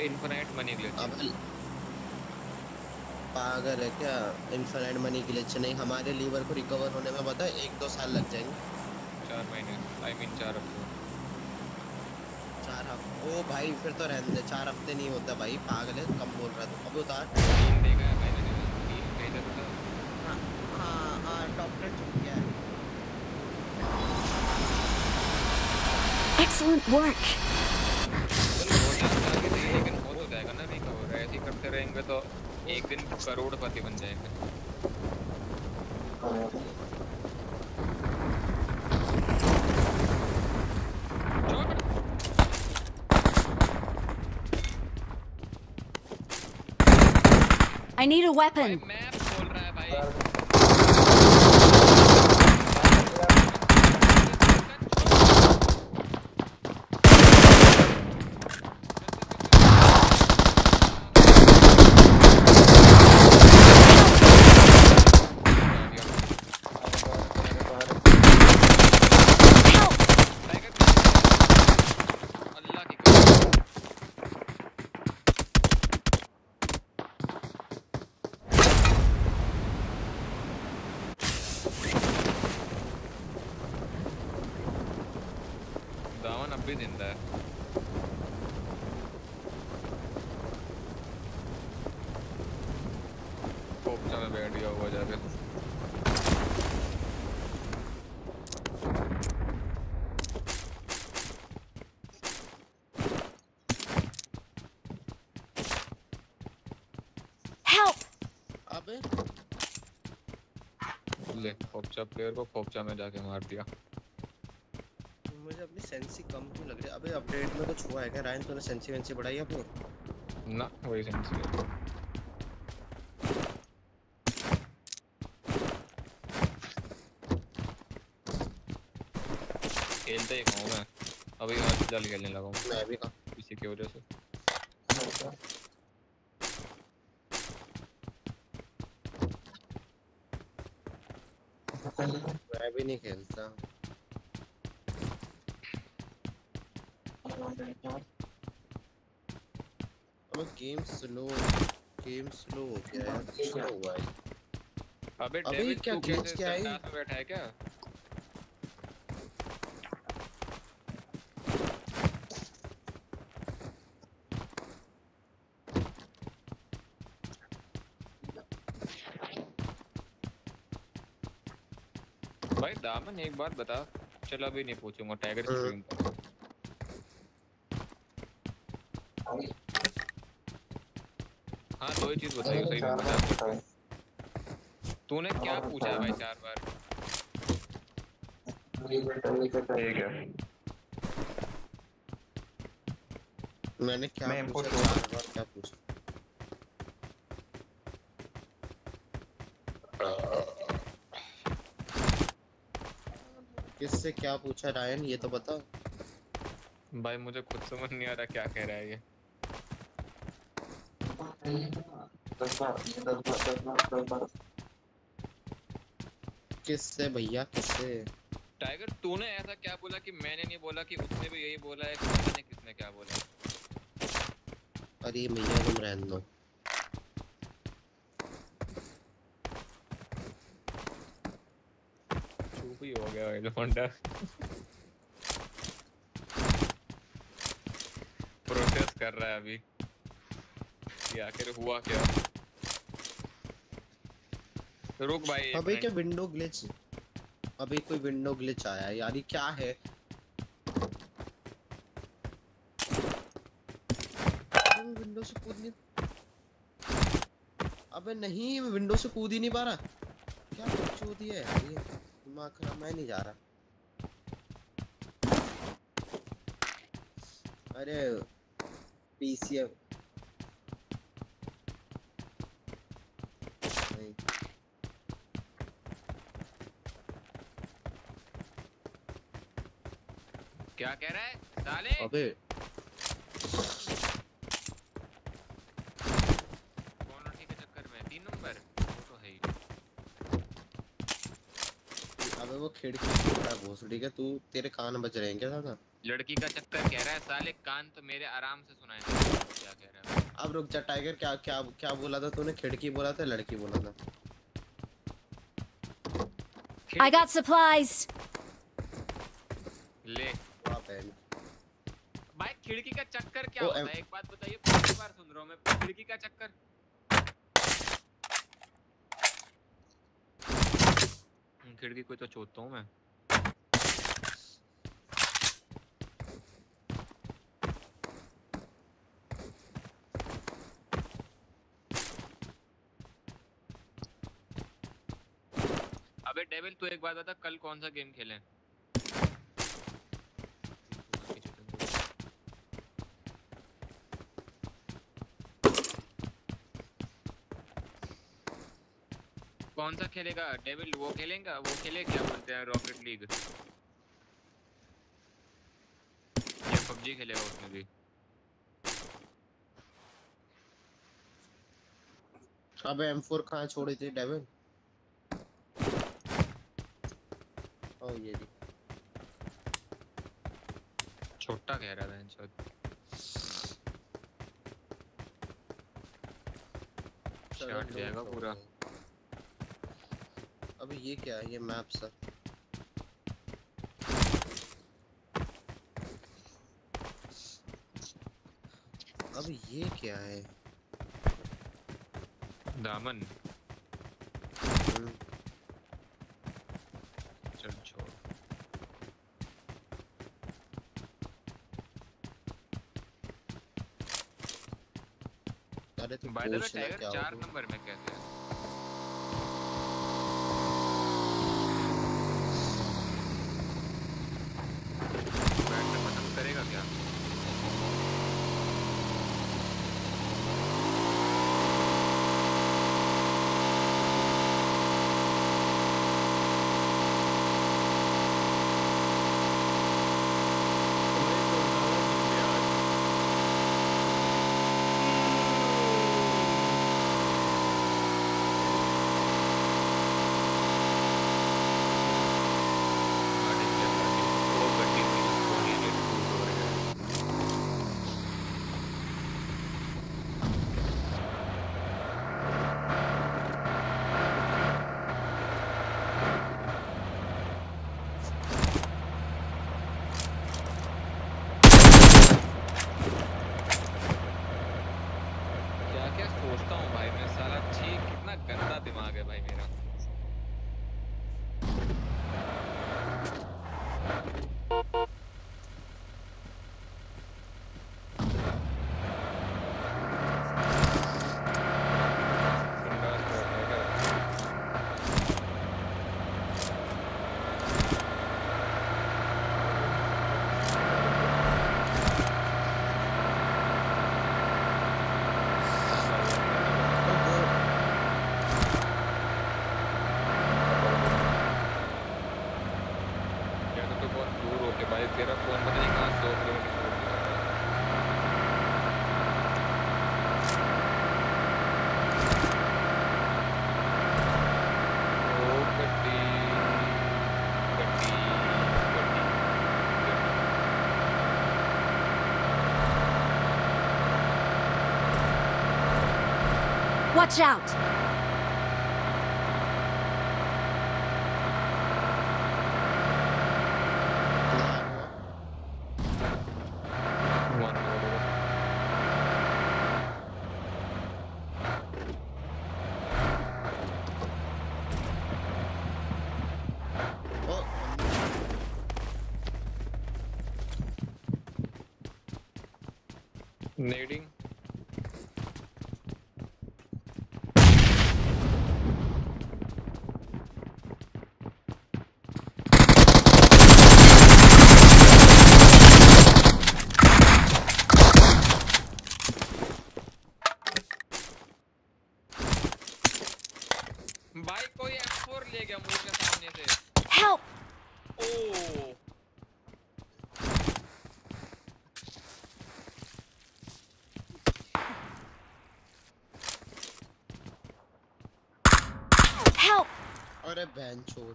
Infinite money के लिए नहीं, हमारे लीवर को रिकवर होने में पता है एक दो साल लग जाएंगे। चार महीने, आई मीन चार हफ्ते। चार हफ्ते ओ भाई फिर तो रहने दे, चार हफ्ते नहीं होता भाई, पागल है, कम बोल रहा था। अब उतार डॉक्टर छुप गया है। Excellent work. लेकिन बहुत हो जाएगा ना, नहीं कवर ऐसे ही करते रहेंगे तो एक दिन करोड़पति बन जाएंगे। I need a weapon. Map खोल रहा है भाई। ले खोपचा प्लेयर को खोपचा में जाके मार दिया। मुझे अपनी सेंसी कम क्यों लग रही है? अबे अपडेट में कुछ हुआ है क्या रायन? तूने सेंसी वेंसी बढ़ाई है अपनी? ना वही सेंसी है। खेलते ही कहूँ मैं अभी आज जल खेलने लगा हूँ मैं अभी का इसी की वजह से। मैं भी नहीं खेलता। अब गेम स्लो गेम स्लो हो गया यार, स्लो हुआ है। अबे अभी क्या ग्लिच क्या है? साथ में बैठा है क्या? दामन एक बात बता, चला भी नहीं पूछूंगा टाइगर स्ट्रीम पर। हाँ दो ही चीज बताइए सही में बता, तूने क्या पूछा भाई चार बार? मैंने क्या पूछा चार बार? क्या पूछा? किससे क्या पूछा रायन ये तो बता भाई। मुझे खुद समझ नहीं आ रहा क्या कह रहा है ये। किससे भैया किससे? टाइगर तूने ऐसा क्या बोला कि मैंने नहीं बोला, कि उसने भी यही बोला है कि मैंने किसने क्या बोला? अरे भैया तुम रहने दो। हो गया एलिफेंटा प्रोसेस कर रहा है अभी कि आखिर हुआ क्या। रुक भाई अभी क्या विंडो ग्लिच, अभी कोई विंडो ग्लिच आया यार, ये क्या है? विंडो से कूद नहीं, अबे नहीं विंडो से कूद ही नहीं पा रहा। क्या चोदी है ये? माखरा मैं नहीं जा रहा। अरे पीसीएम नहीं, क्या कह रहा है साले? अबे वो खिड़की का भोसड़ी का तू, तेरे कान बज रहे हैं क्या साला? लड़की का चक्कर कह रहा है साले, कान तो मेरे आराम से सुनाए दे। क्या कह रहा है अब? रुक जा टाइगर, क्या क्या क्या बोला था तूने? खिड़की बोला था, लड़की बोला था? I got supplies. ले वाह बहन भाई खिड़की का चक्कर क्या होता है? एक बात बताइए, पहली बार सुन रहा हूँ मैं। खिड़की का चक्कर खिड़की कोई तो छोड़ता हूँ मैं। अबे डेविल तू एक बात बता, कल कौन सा गेम खेलें? कौन सा खेलेगा डेविल? वो खेलेगा, वो खेले क्या बोलते हैं रॉकेट लीग या पबजी खेलेगा? उसमें भी अबे एम फोर कहाँ छोड़ी थी डेविल? ओ ये जी छोटा कह रहा था इंसान। शॉट जाएगा पूरा। अबे ये क्या है? ये मैप सर अबे ये क्या है? दामन चल छोड़। अरे तुम बाय द वे टाइगर चार नंबर में कैसे है? Watch out! Nading. अरे बहन चोल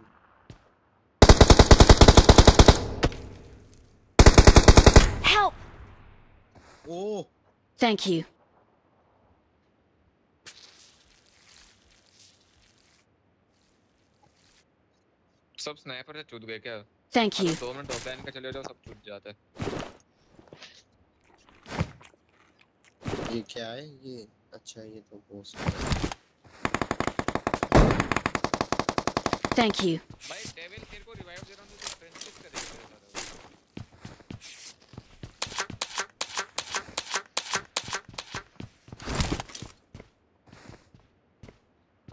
हेल्प। Oh thank you. सब स्नाइपर से चूत गए क्या? Thank you. दो मिनट ऑफलाइन का चले जाओ, सब चूत जाता है। ये क्या है ये? अच्छा ये तो बॉस है। थैंक यू भाई। डेविल तेरे को रिवाइव दे रहा हूं, तो फ्रेंडशिप कर दे।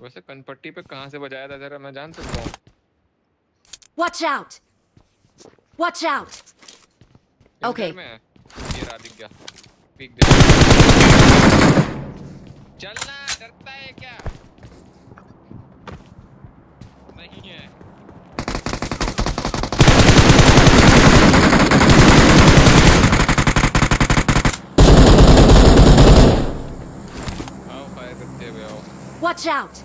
वैसे कनपट्टी पे कहां से बजाया था जरा मैं जान सकता हूं? Watch out, watch out. Okay ये रहा, दिख गया। पिक दे, चलना डरता है क्या? नहीं है। आओ फायर करते हुए आओ। Watch out!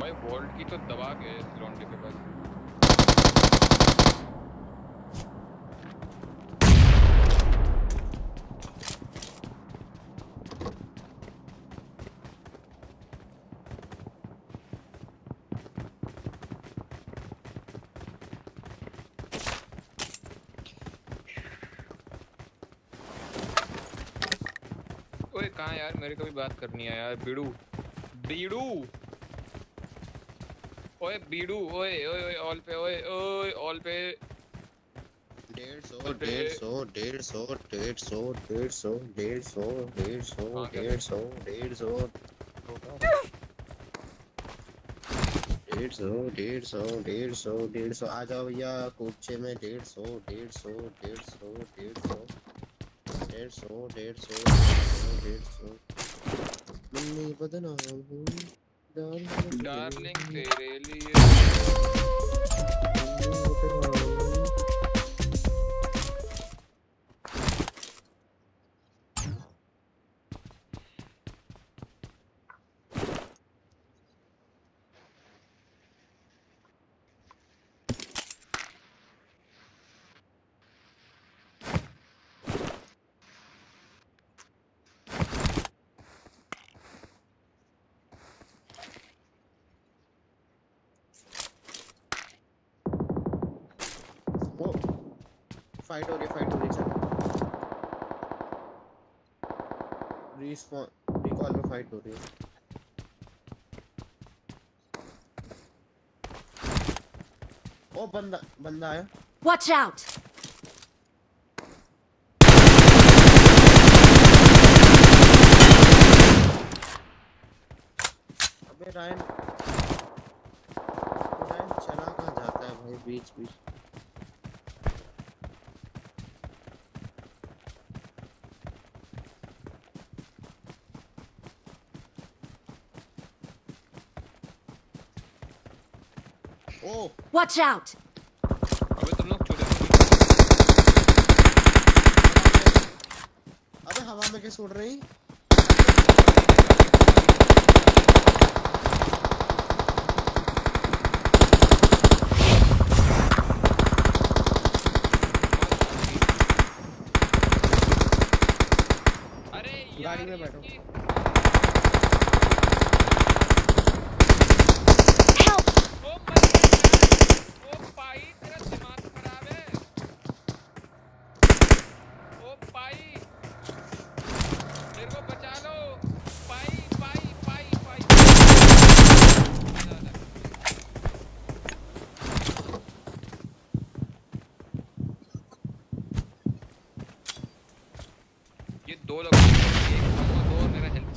भाई वॉल्ट की तो दबा गए इस लॉन्डे के पास। कहाँ यार मेरे को भी बात करनी है यार। बीड़ू बीड़ू ओए बीड़ू ओए ओए ओए ऑल पे ओए ओए ऑल पे डेढ़ सौ डेढ़ सौ डेढ़ सौ डेढ़ सौ डेढ़ सौ डेढ़ सौ डेढ़ सौ डेढ़ सौ डेढ़ सौ डेढ़ सौ। आ जाओ भैया कोचे में। डेढ़ सौ डेढ़ सौ डेढ़ सौ डेढ़ सौ डेढ़ सौ। मम्मी पता ना हूँ डार्लिंग तेरे लिए। फाइट हो गई, फाइट हो गई। चल रिस्पॉन रिकॉल में फाइट हो रही है। ओ बंदा बंदा आया। Watch out. अबे रायन रायन चला कहाँ जाता है भाई बीच बीच। Watch out! अबे तुम लोग चूड़े में, अबे हवा में कैसे उड़ रही? अरे गाड़ी में बैठो।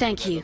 Thank you.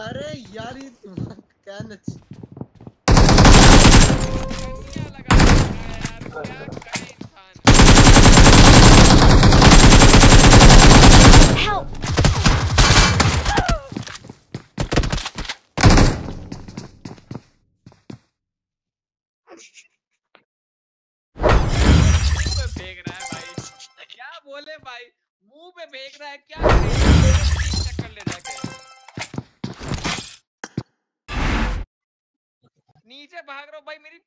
अरे यार ये कैन फेंक रहा है भाई, क्या बोले भाई, मुंह पे फेंक रहा है क्या चक्कर ले जाके। नीचे भाग रहा हूँ भाई, मेरी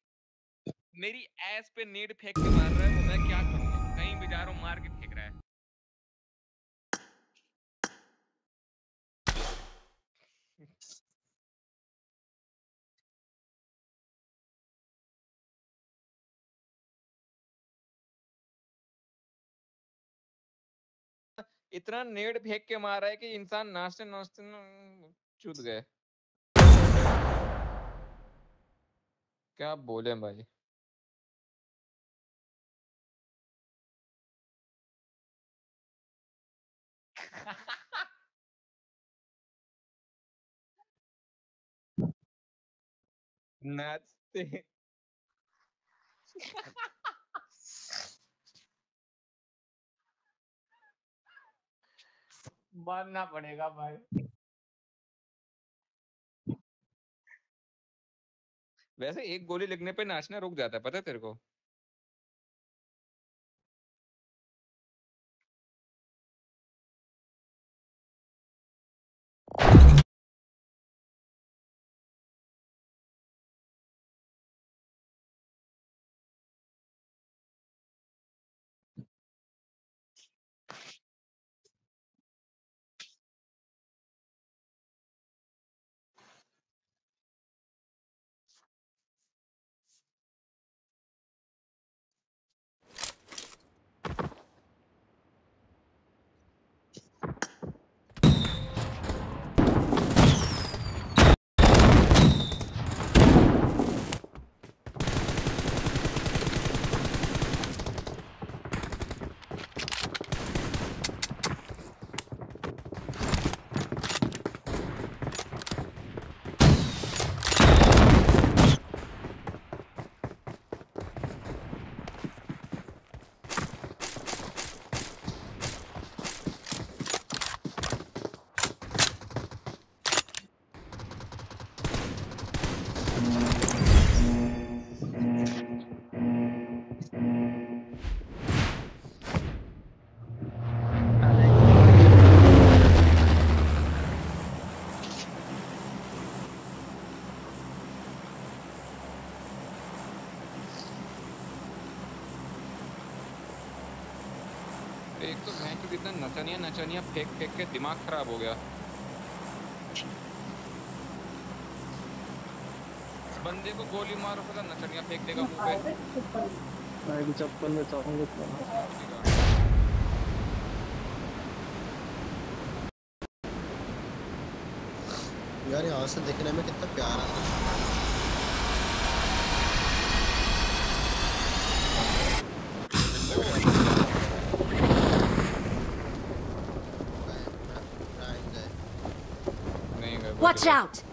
मेरी एस पे नीड फेंक के मार रहा है वो, मैं क्या करूँ, कहीं भी जा रहा हूँ मार के फेंक रहा है। इतना नेड फेंक के मारा है कि इंसान नाचते नाचते चूत गए, क्या बोले भाई। नाचते मानना पड़ेगा भाई। वैसे एक गोली लगने पे नाचना रुक जाता है, पता है तेरे को। इतना नचनिया नचनिया फेंक फेंक के दिमाग खराब हो गया। बंदे को गोली मारो पता नचनिया फेंक देगा मुंह पे। मैं चप्पल में चाहूंगा यार, यहाँ से देखने में कितना प्यारा था। Watch out!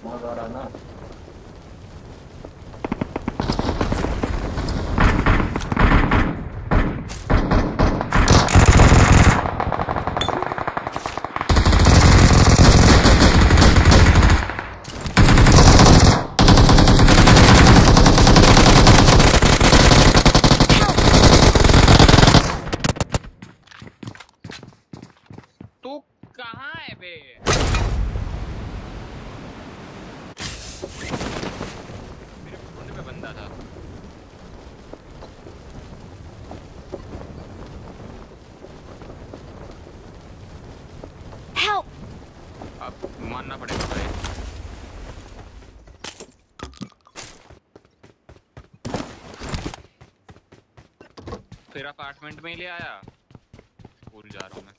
फिर अपार्टमेंट में ही ले आया, भूल जा रहा हूँ मैं।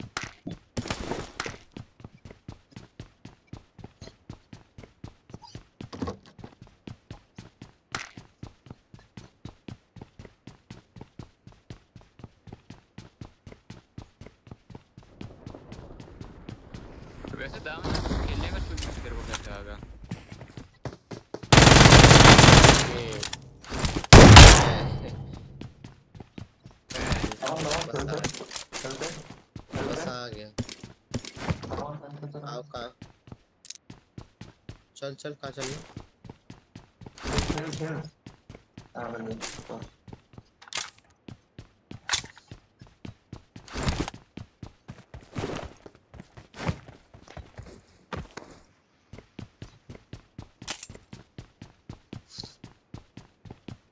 वैसे दाम खेलने का कुछ भी तेरे को कैसे आएगा। बसा आ गया। आओ का चल चल का चल चल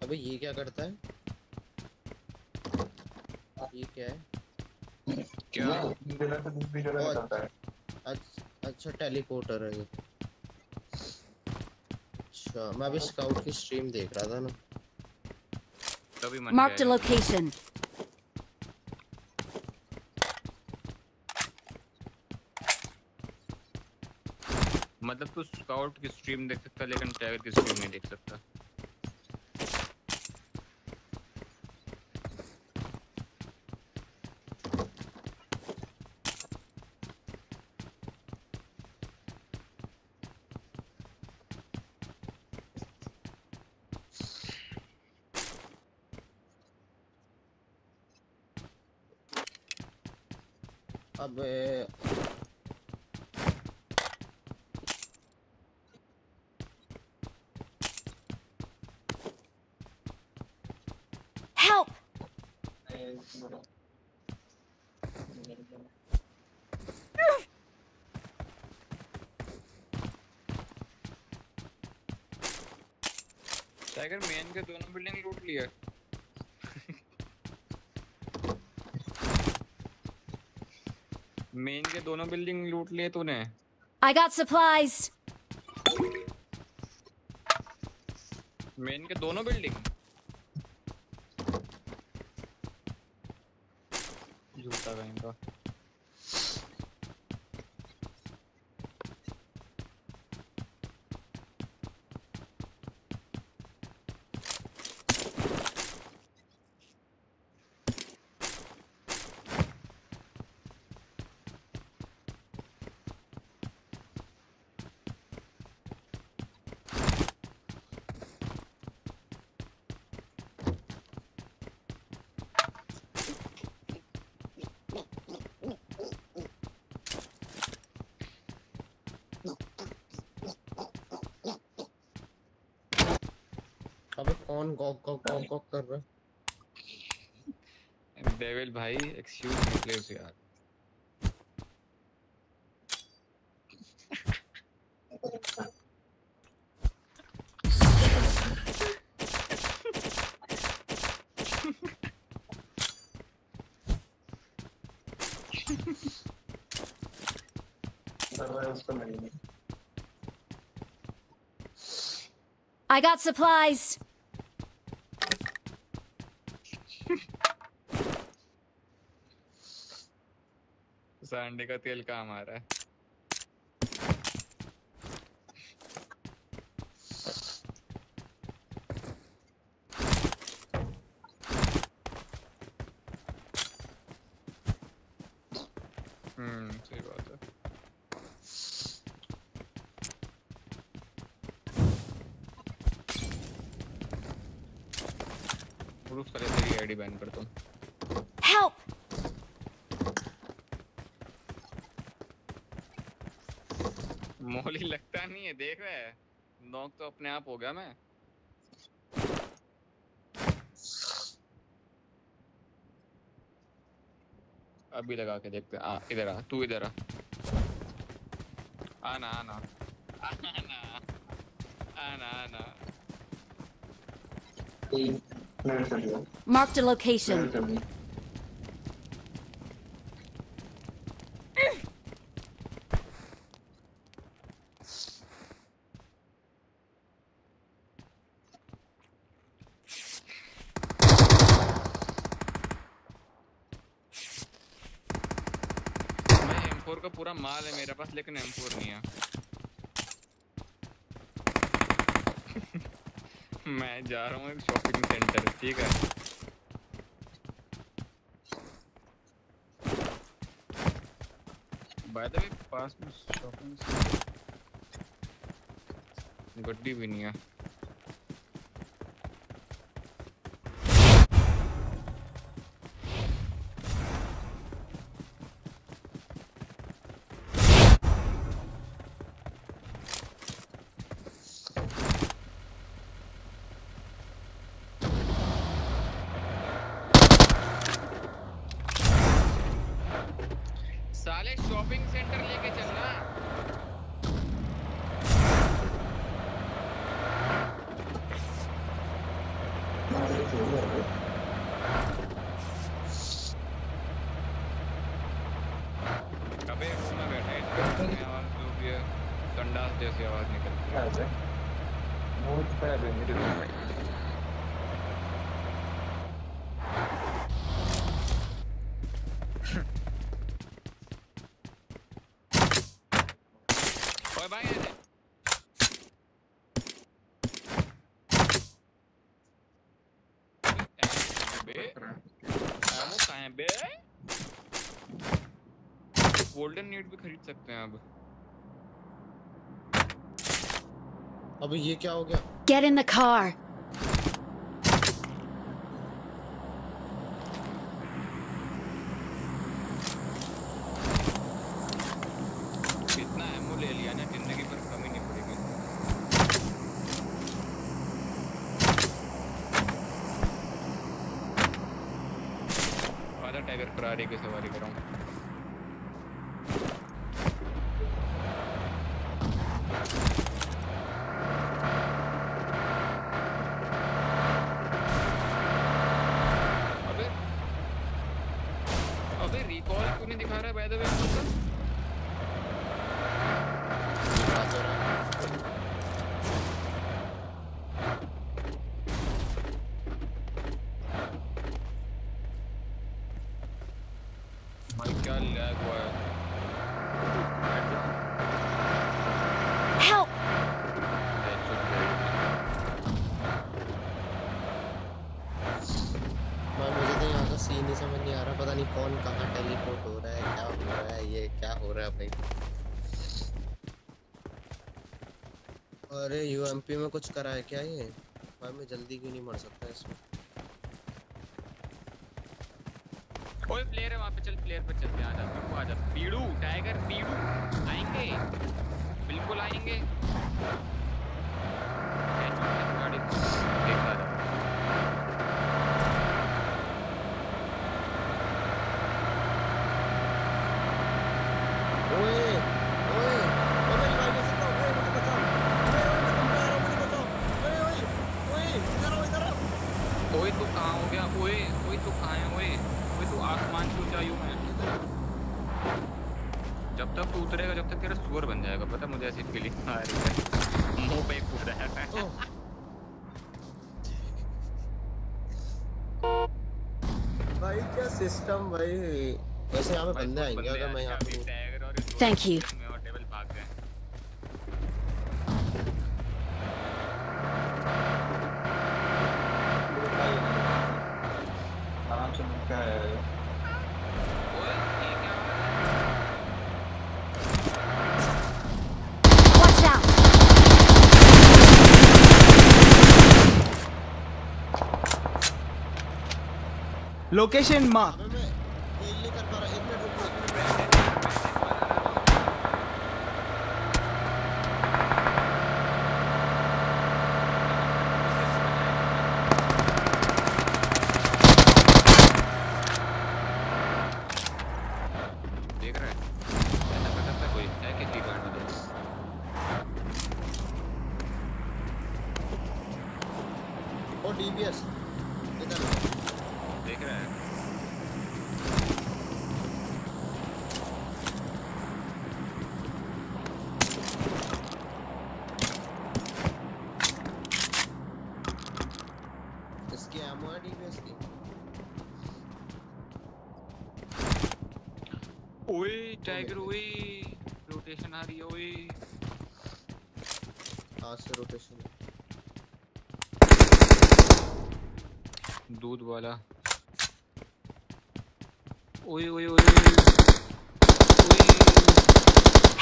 अबे ये क्या करता है? ये क्या है? क्या? अच्छा टेलीपोर्टर है ये। अच्छा मैं अभी स्काउट की स्ट्रीम देख रहा था ना। Mark the location. मतलब तू स्काउट की स्ट्रीम देख सकता लेकिन टाइगर की स्ट्रीम नहीं देख सकता। अबे हेल्प टाइगर मेन के दोनों बिल्डिंग लूट लिया। मेन के दोनों बिल्डिंग लूट लिए तूने। I got supplies. मेन के दोनों बिल्डिंग झूठा गया इनका। अबे कौन गॉक गॉक गॉक गॉक कर रहा है? डेविल भाई एक्सक्यूज मी प्लीज यार। I got supplies. अंडे का तेल काम आ रहा है। हम्म सही बात है। प्रूफ करे तेरी आईडी बैन करता हूँ। मोली लगता नहीं है देख रहा है। नॉक तो अपने आप हो गया। मैं अभी लगा के देखते हैं। आ इधर आ तू इधर आ आना आना आना आना आना। Mark the location. पूरा माल है मेरे पास लेकिन एम फोर नहीं है। मैं जा रहा हूँ एक शॉपिंग सेंटर। ठीक है बाय द वे पास में शॉपिंग सेंटर गड्डी भी नहीं है। शॉपिंग सेंटर लेके चलना। अबे घूमना बैठा है आवाज तो भी संडास जैसी आवाज निकलती है। बहुत पैर मेरे गोल्डन नेट भी खरीद सकते हैं अब। अब ये क्या हो गया? Get in the car. अरे यूएमपी में कुछ करा है क्या ये? भाई मैं जल्दी क्यों नहीं मर सकता इसमें? ओए प्लेयर है वहाँ पे, चल प्लेयर पे चलते हैं। आजा बिल्कुल आजा, पीड़ू टाइगर पीड़ू आएंगे, बिल्कुल आएंगे। सिस्टम भाई वैसे यहाँ पे बंदे आएंगे अगर मैं यहाँ पे। Thank you. लोकेशन मां टाइगर हुई, रोटेशन आ रही है हुई। आज से रोटेशन दूध वाला। ओए ओए ओए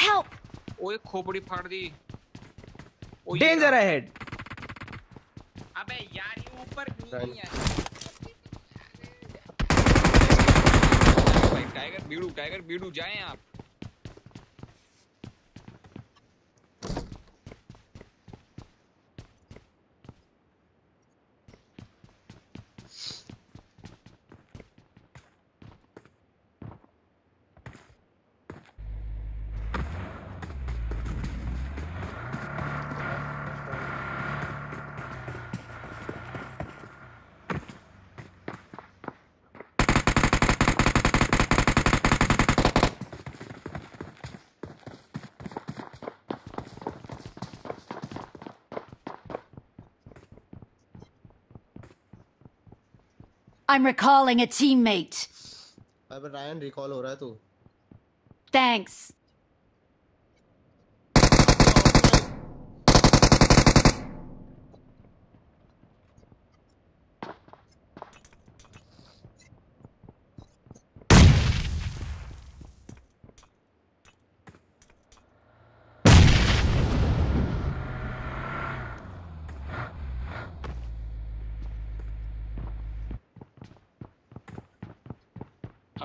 हेल्प, ओए खोपड़ी फाड़ दी। Danger ahead. अबे यार ये ऊपर नहीं है। टाइगर बीड़ू टाइगर बीड़ू जाएं आप। I'm recalling a teammate. अबे Ryan recall हो रहा है तू. Thanks.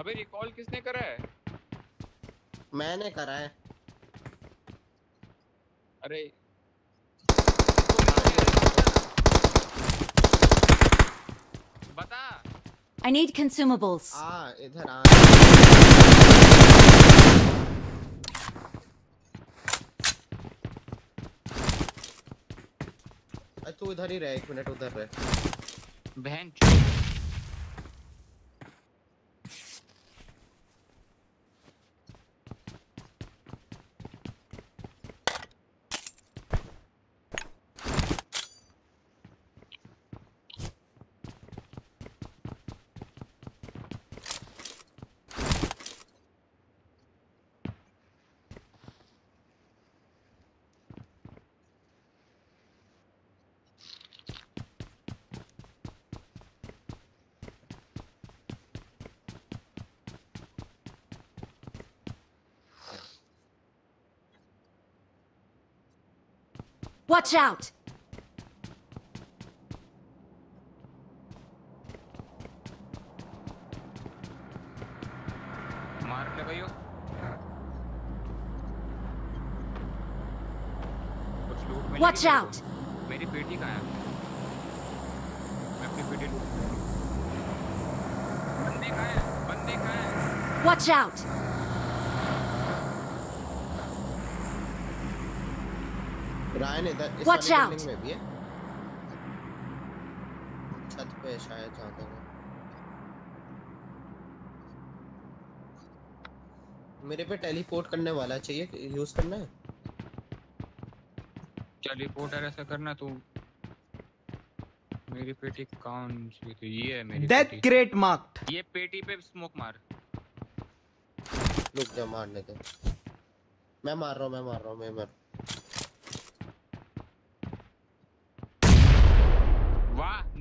अबे रिकॉल किसने करा है? मैंने करा है। अरे बता। I need consumables. आ इधर आ। अरे तू इधर ही रह, एक मिनट उधर रह। बहन Watch out! मार ले भाइयों। Watch out! मेरी पेटी कहाँ है? मैं अपनी पेटी लूँ। बंदे कहाँ हैं? बंदे कहाँ हैं? Watch out! रायन इधर इस बिल्डिंग में भी है, छत पे शायद जाता है। मेरे पे टेलीपोर्ट करने वाला चाहिए, यूज करना है टेलीपोर्टर। ऐसा करना तू मेरी पेटी कौन सी तो ये है मेरी डेथ क्रेट मार्क्ड। ये पेटी पे स्मोक मार, रुक जा मारने दे। मैं मार रहा हूँ मैं मार रहा हूँ मैं मार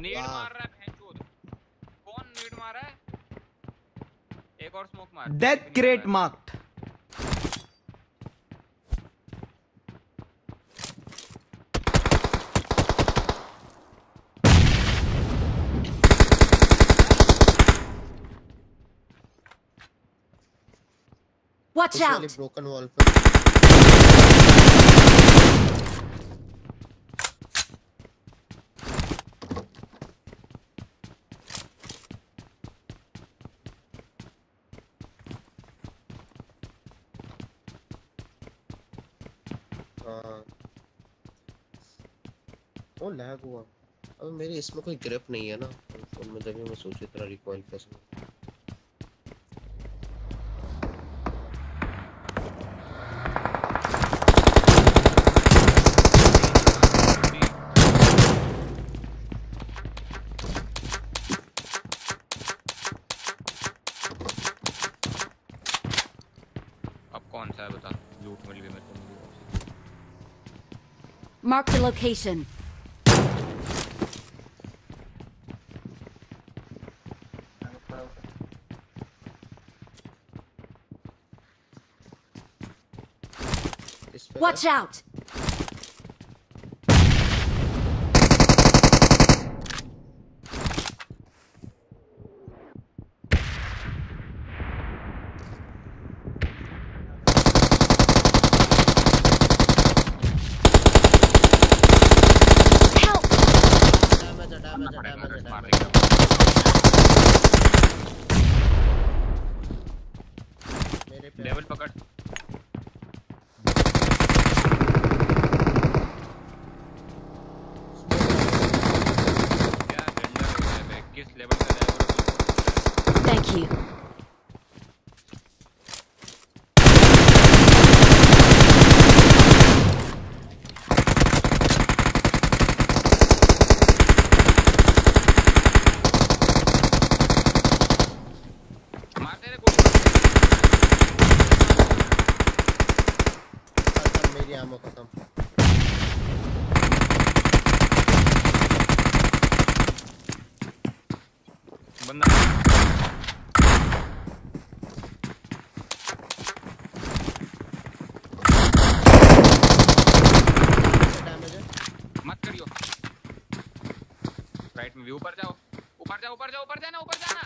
नेड मार रहा है भैंचोद। कौन नेड मार रहा है? एक और स्मोक मार। Death crate marked. Watch out. Broken wall पे लैग हुआ। अब मेरे इसमें कोई ग्रिप नहीं है ना फोन में, तभी मैं सोच इतना रिकॉइल कैसे। अब कौन सा है बता, लूट मिल गई मेरे को। Mark the location. Watch out! Help! Level pakad. मेरी आमो खत्म। बंदा मत करियो। राइट में व्यू ऊपर जाओ, ऊपर जाओ, ऊपर जाओ, ऊपर जाना, ऊपर जाना।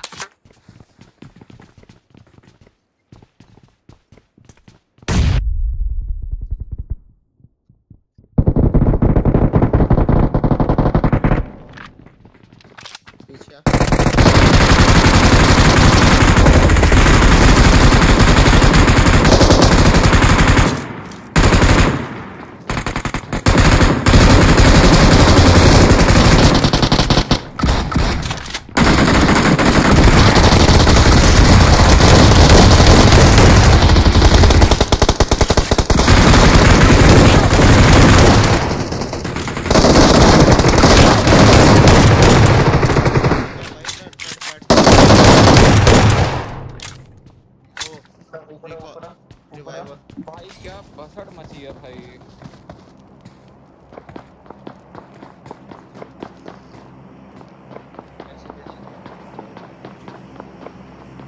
भाई क्या बसड़ मची है भाई।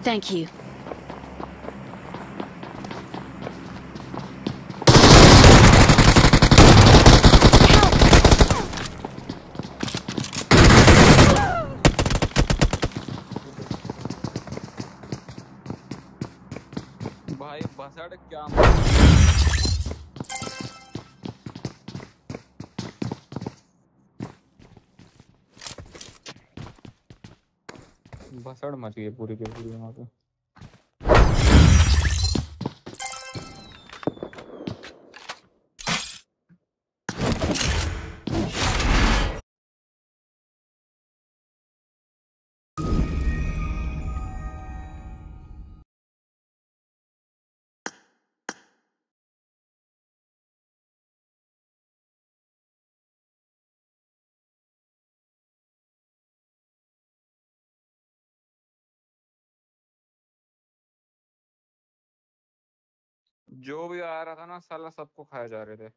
Thank you. भाई बसड़ क्या बसड़ मच गई पूरी की पूरी वहां पे। जो भी आ रहा था ना साला सबको खाया जा रहे थे।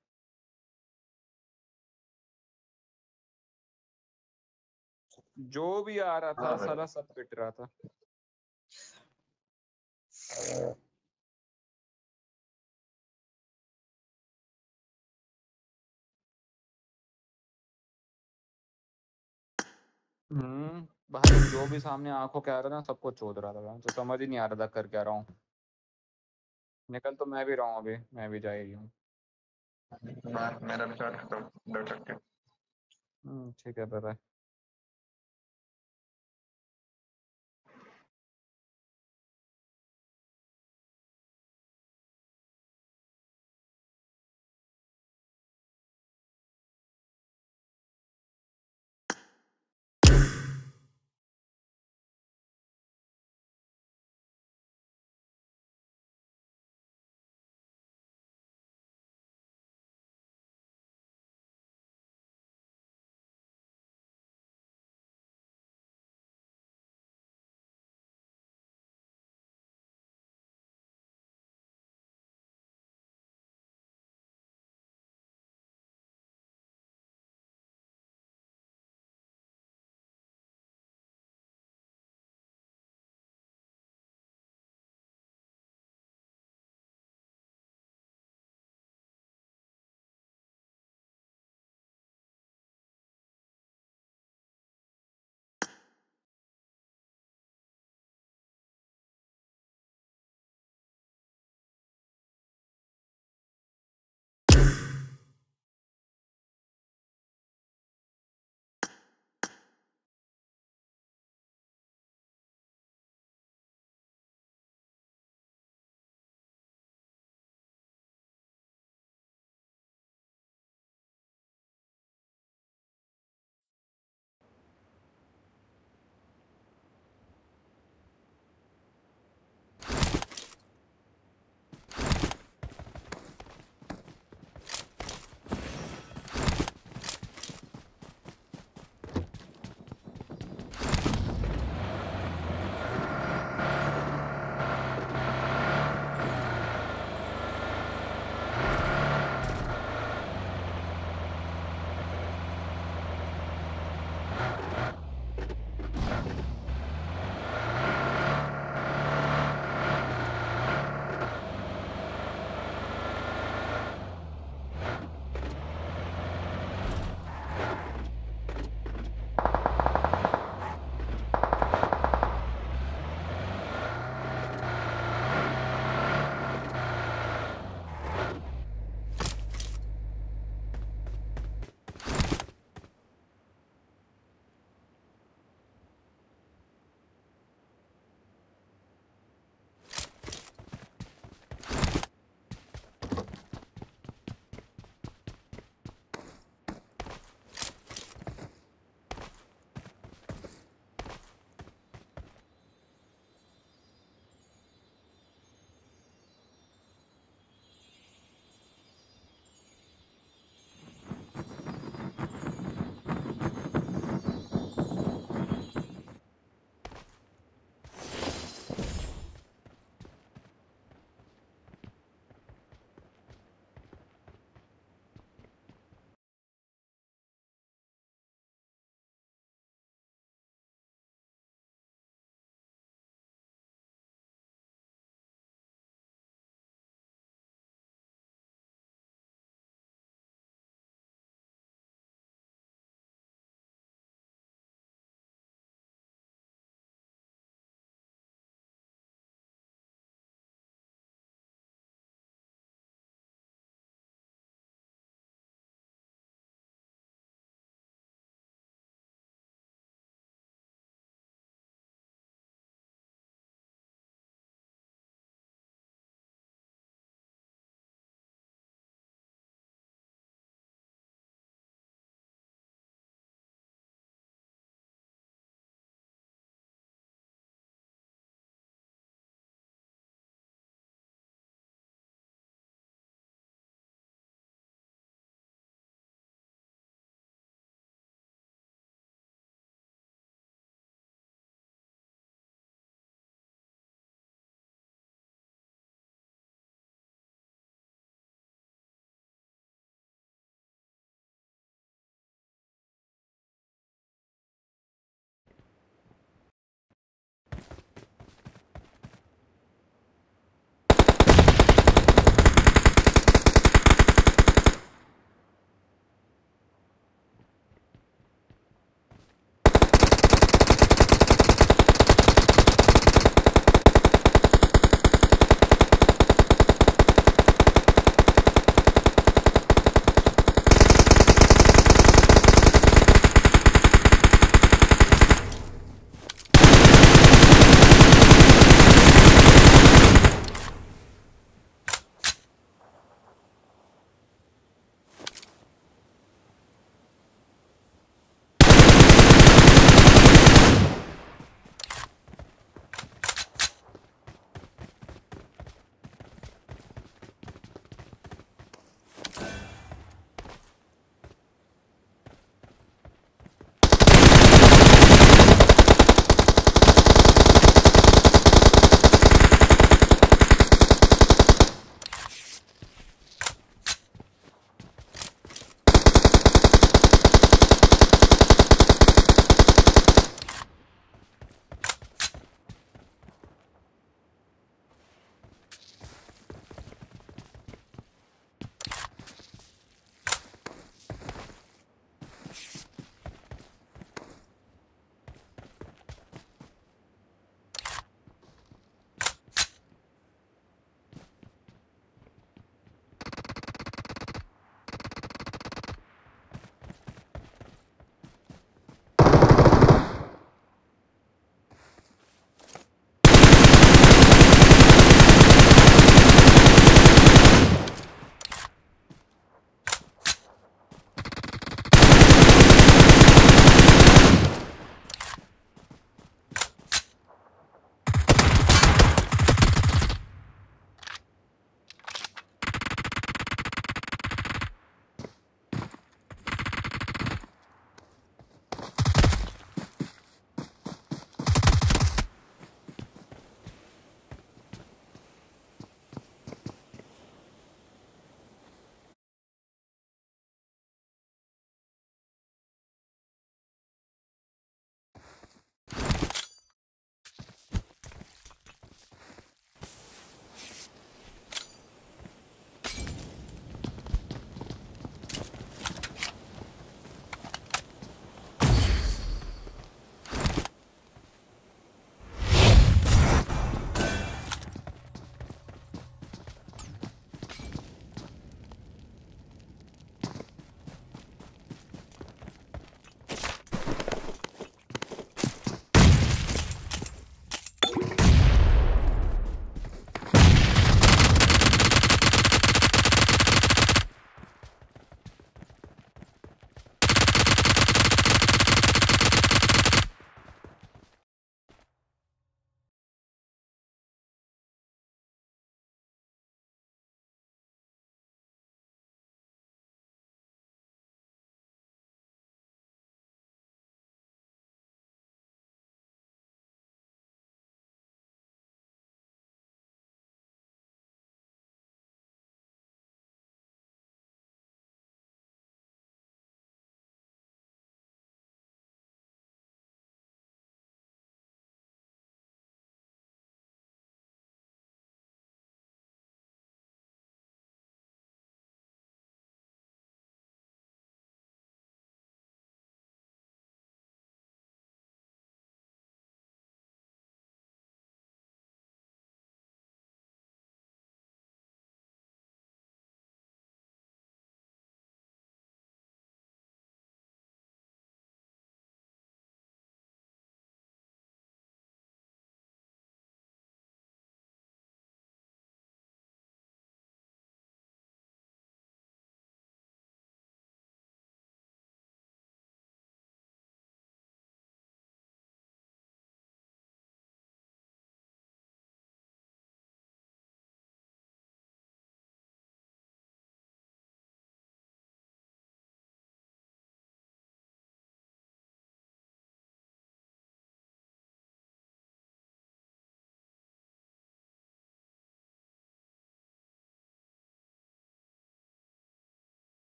जो भी आ रहा था साला सब पिट रहा था। हम्म भाई जो भी सामने आंखों के आ रहा था ना सबको चोद रहा था। तो समझ ही नहीं आ रहा था कर क्या रहा हूँ। निकल तो मैं भी रहा हूँ अभी, मैं भी जा ही रही हूँ। मेरा भी शॉट खत्म, ठीक है, बाय बाय।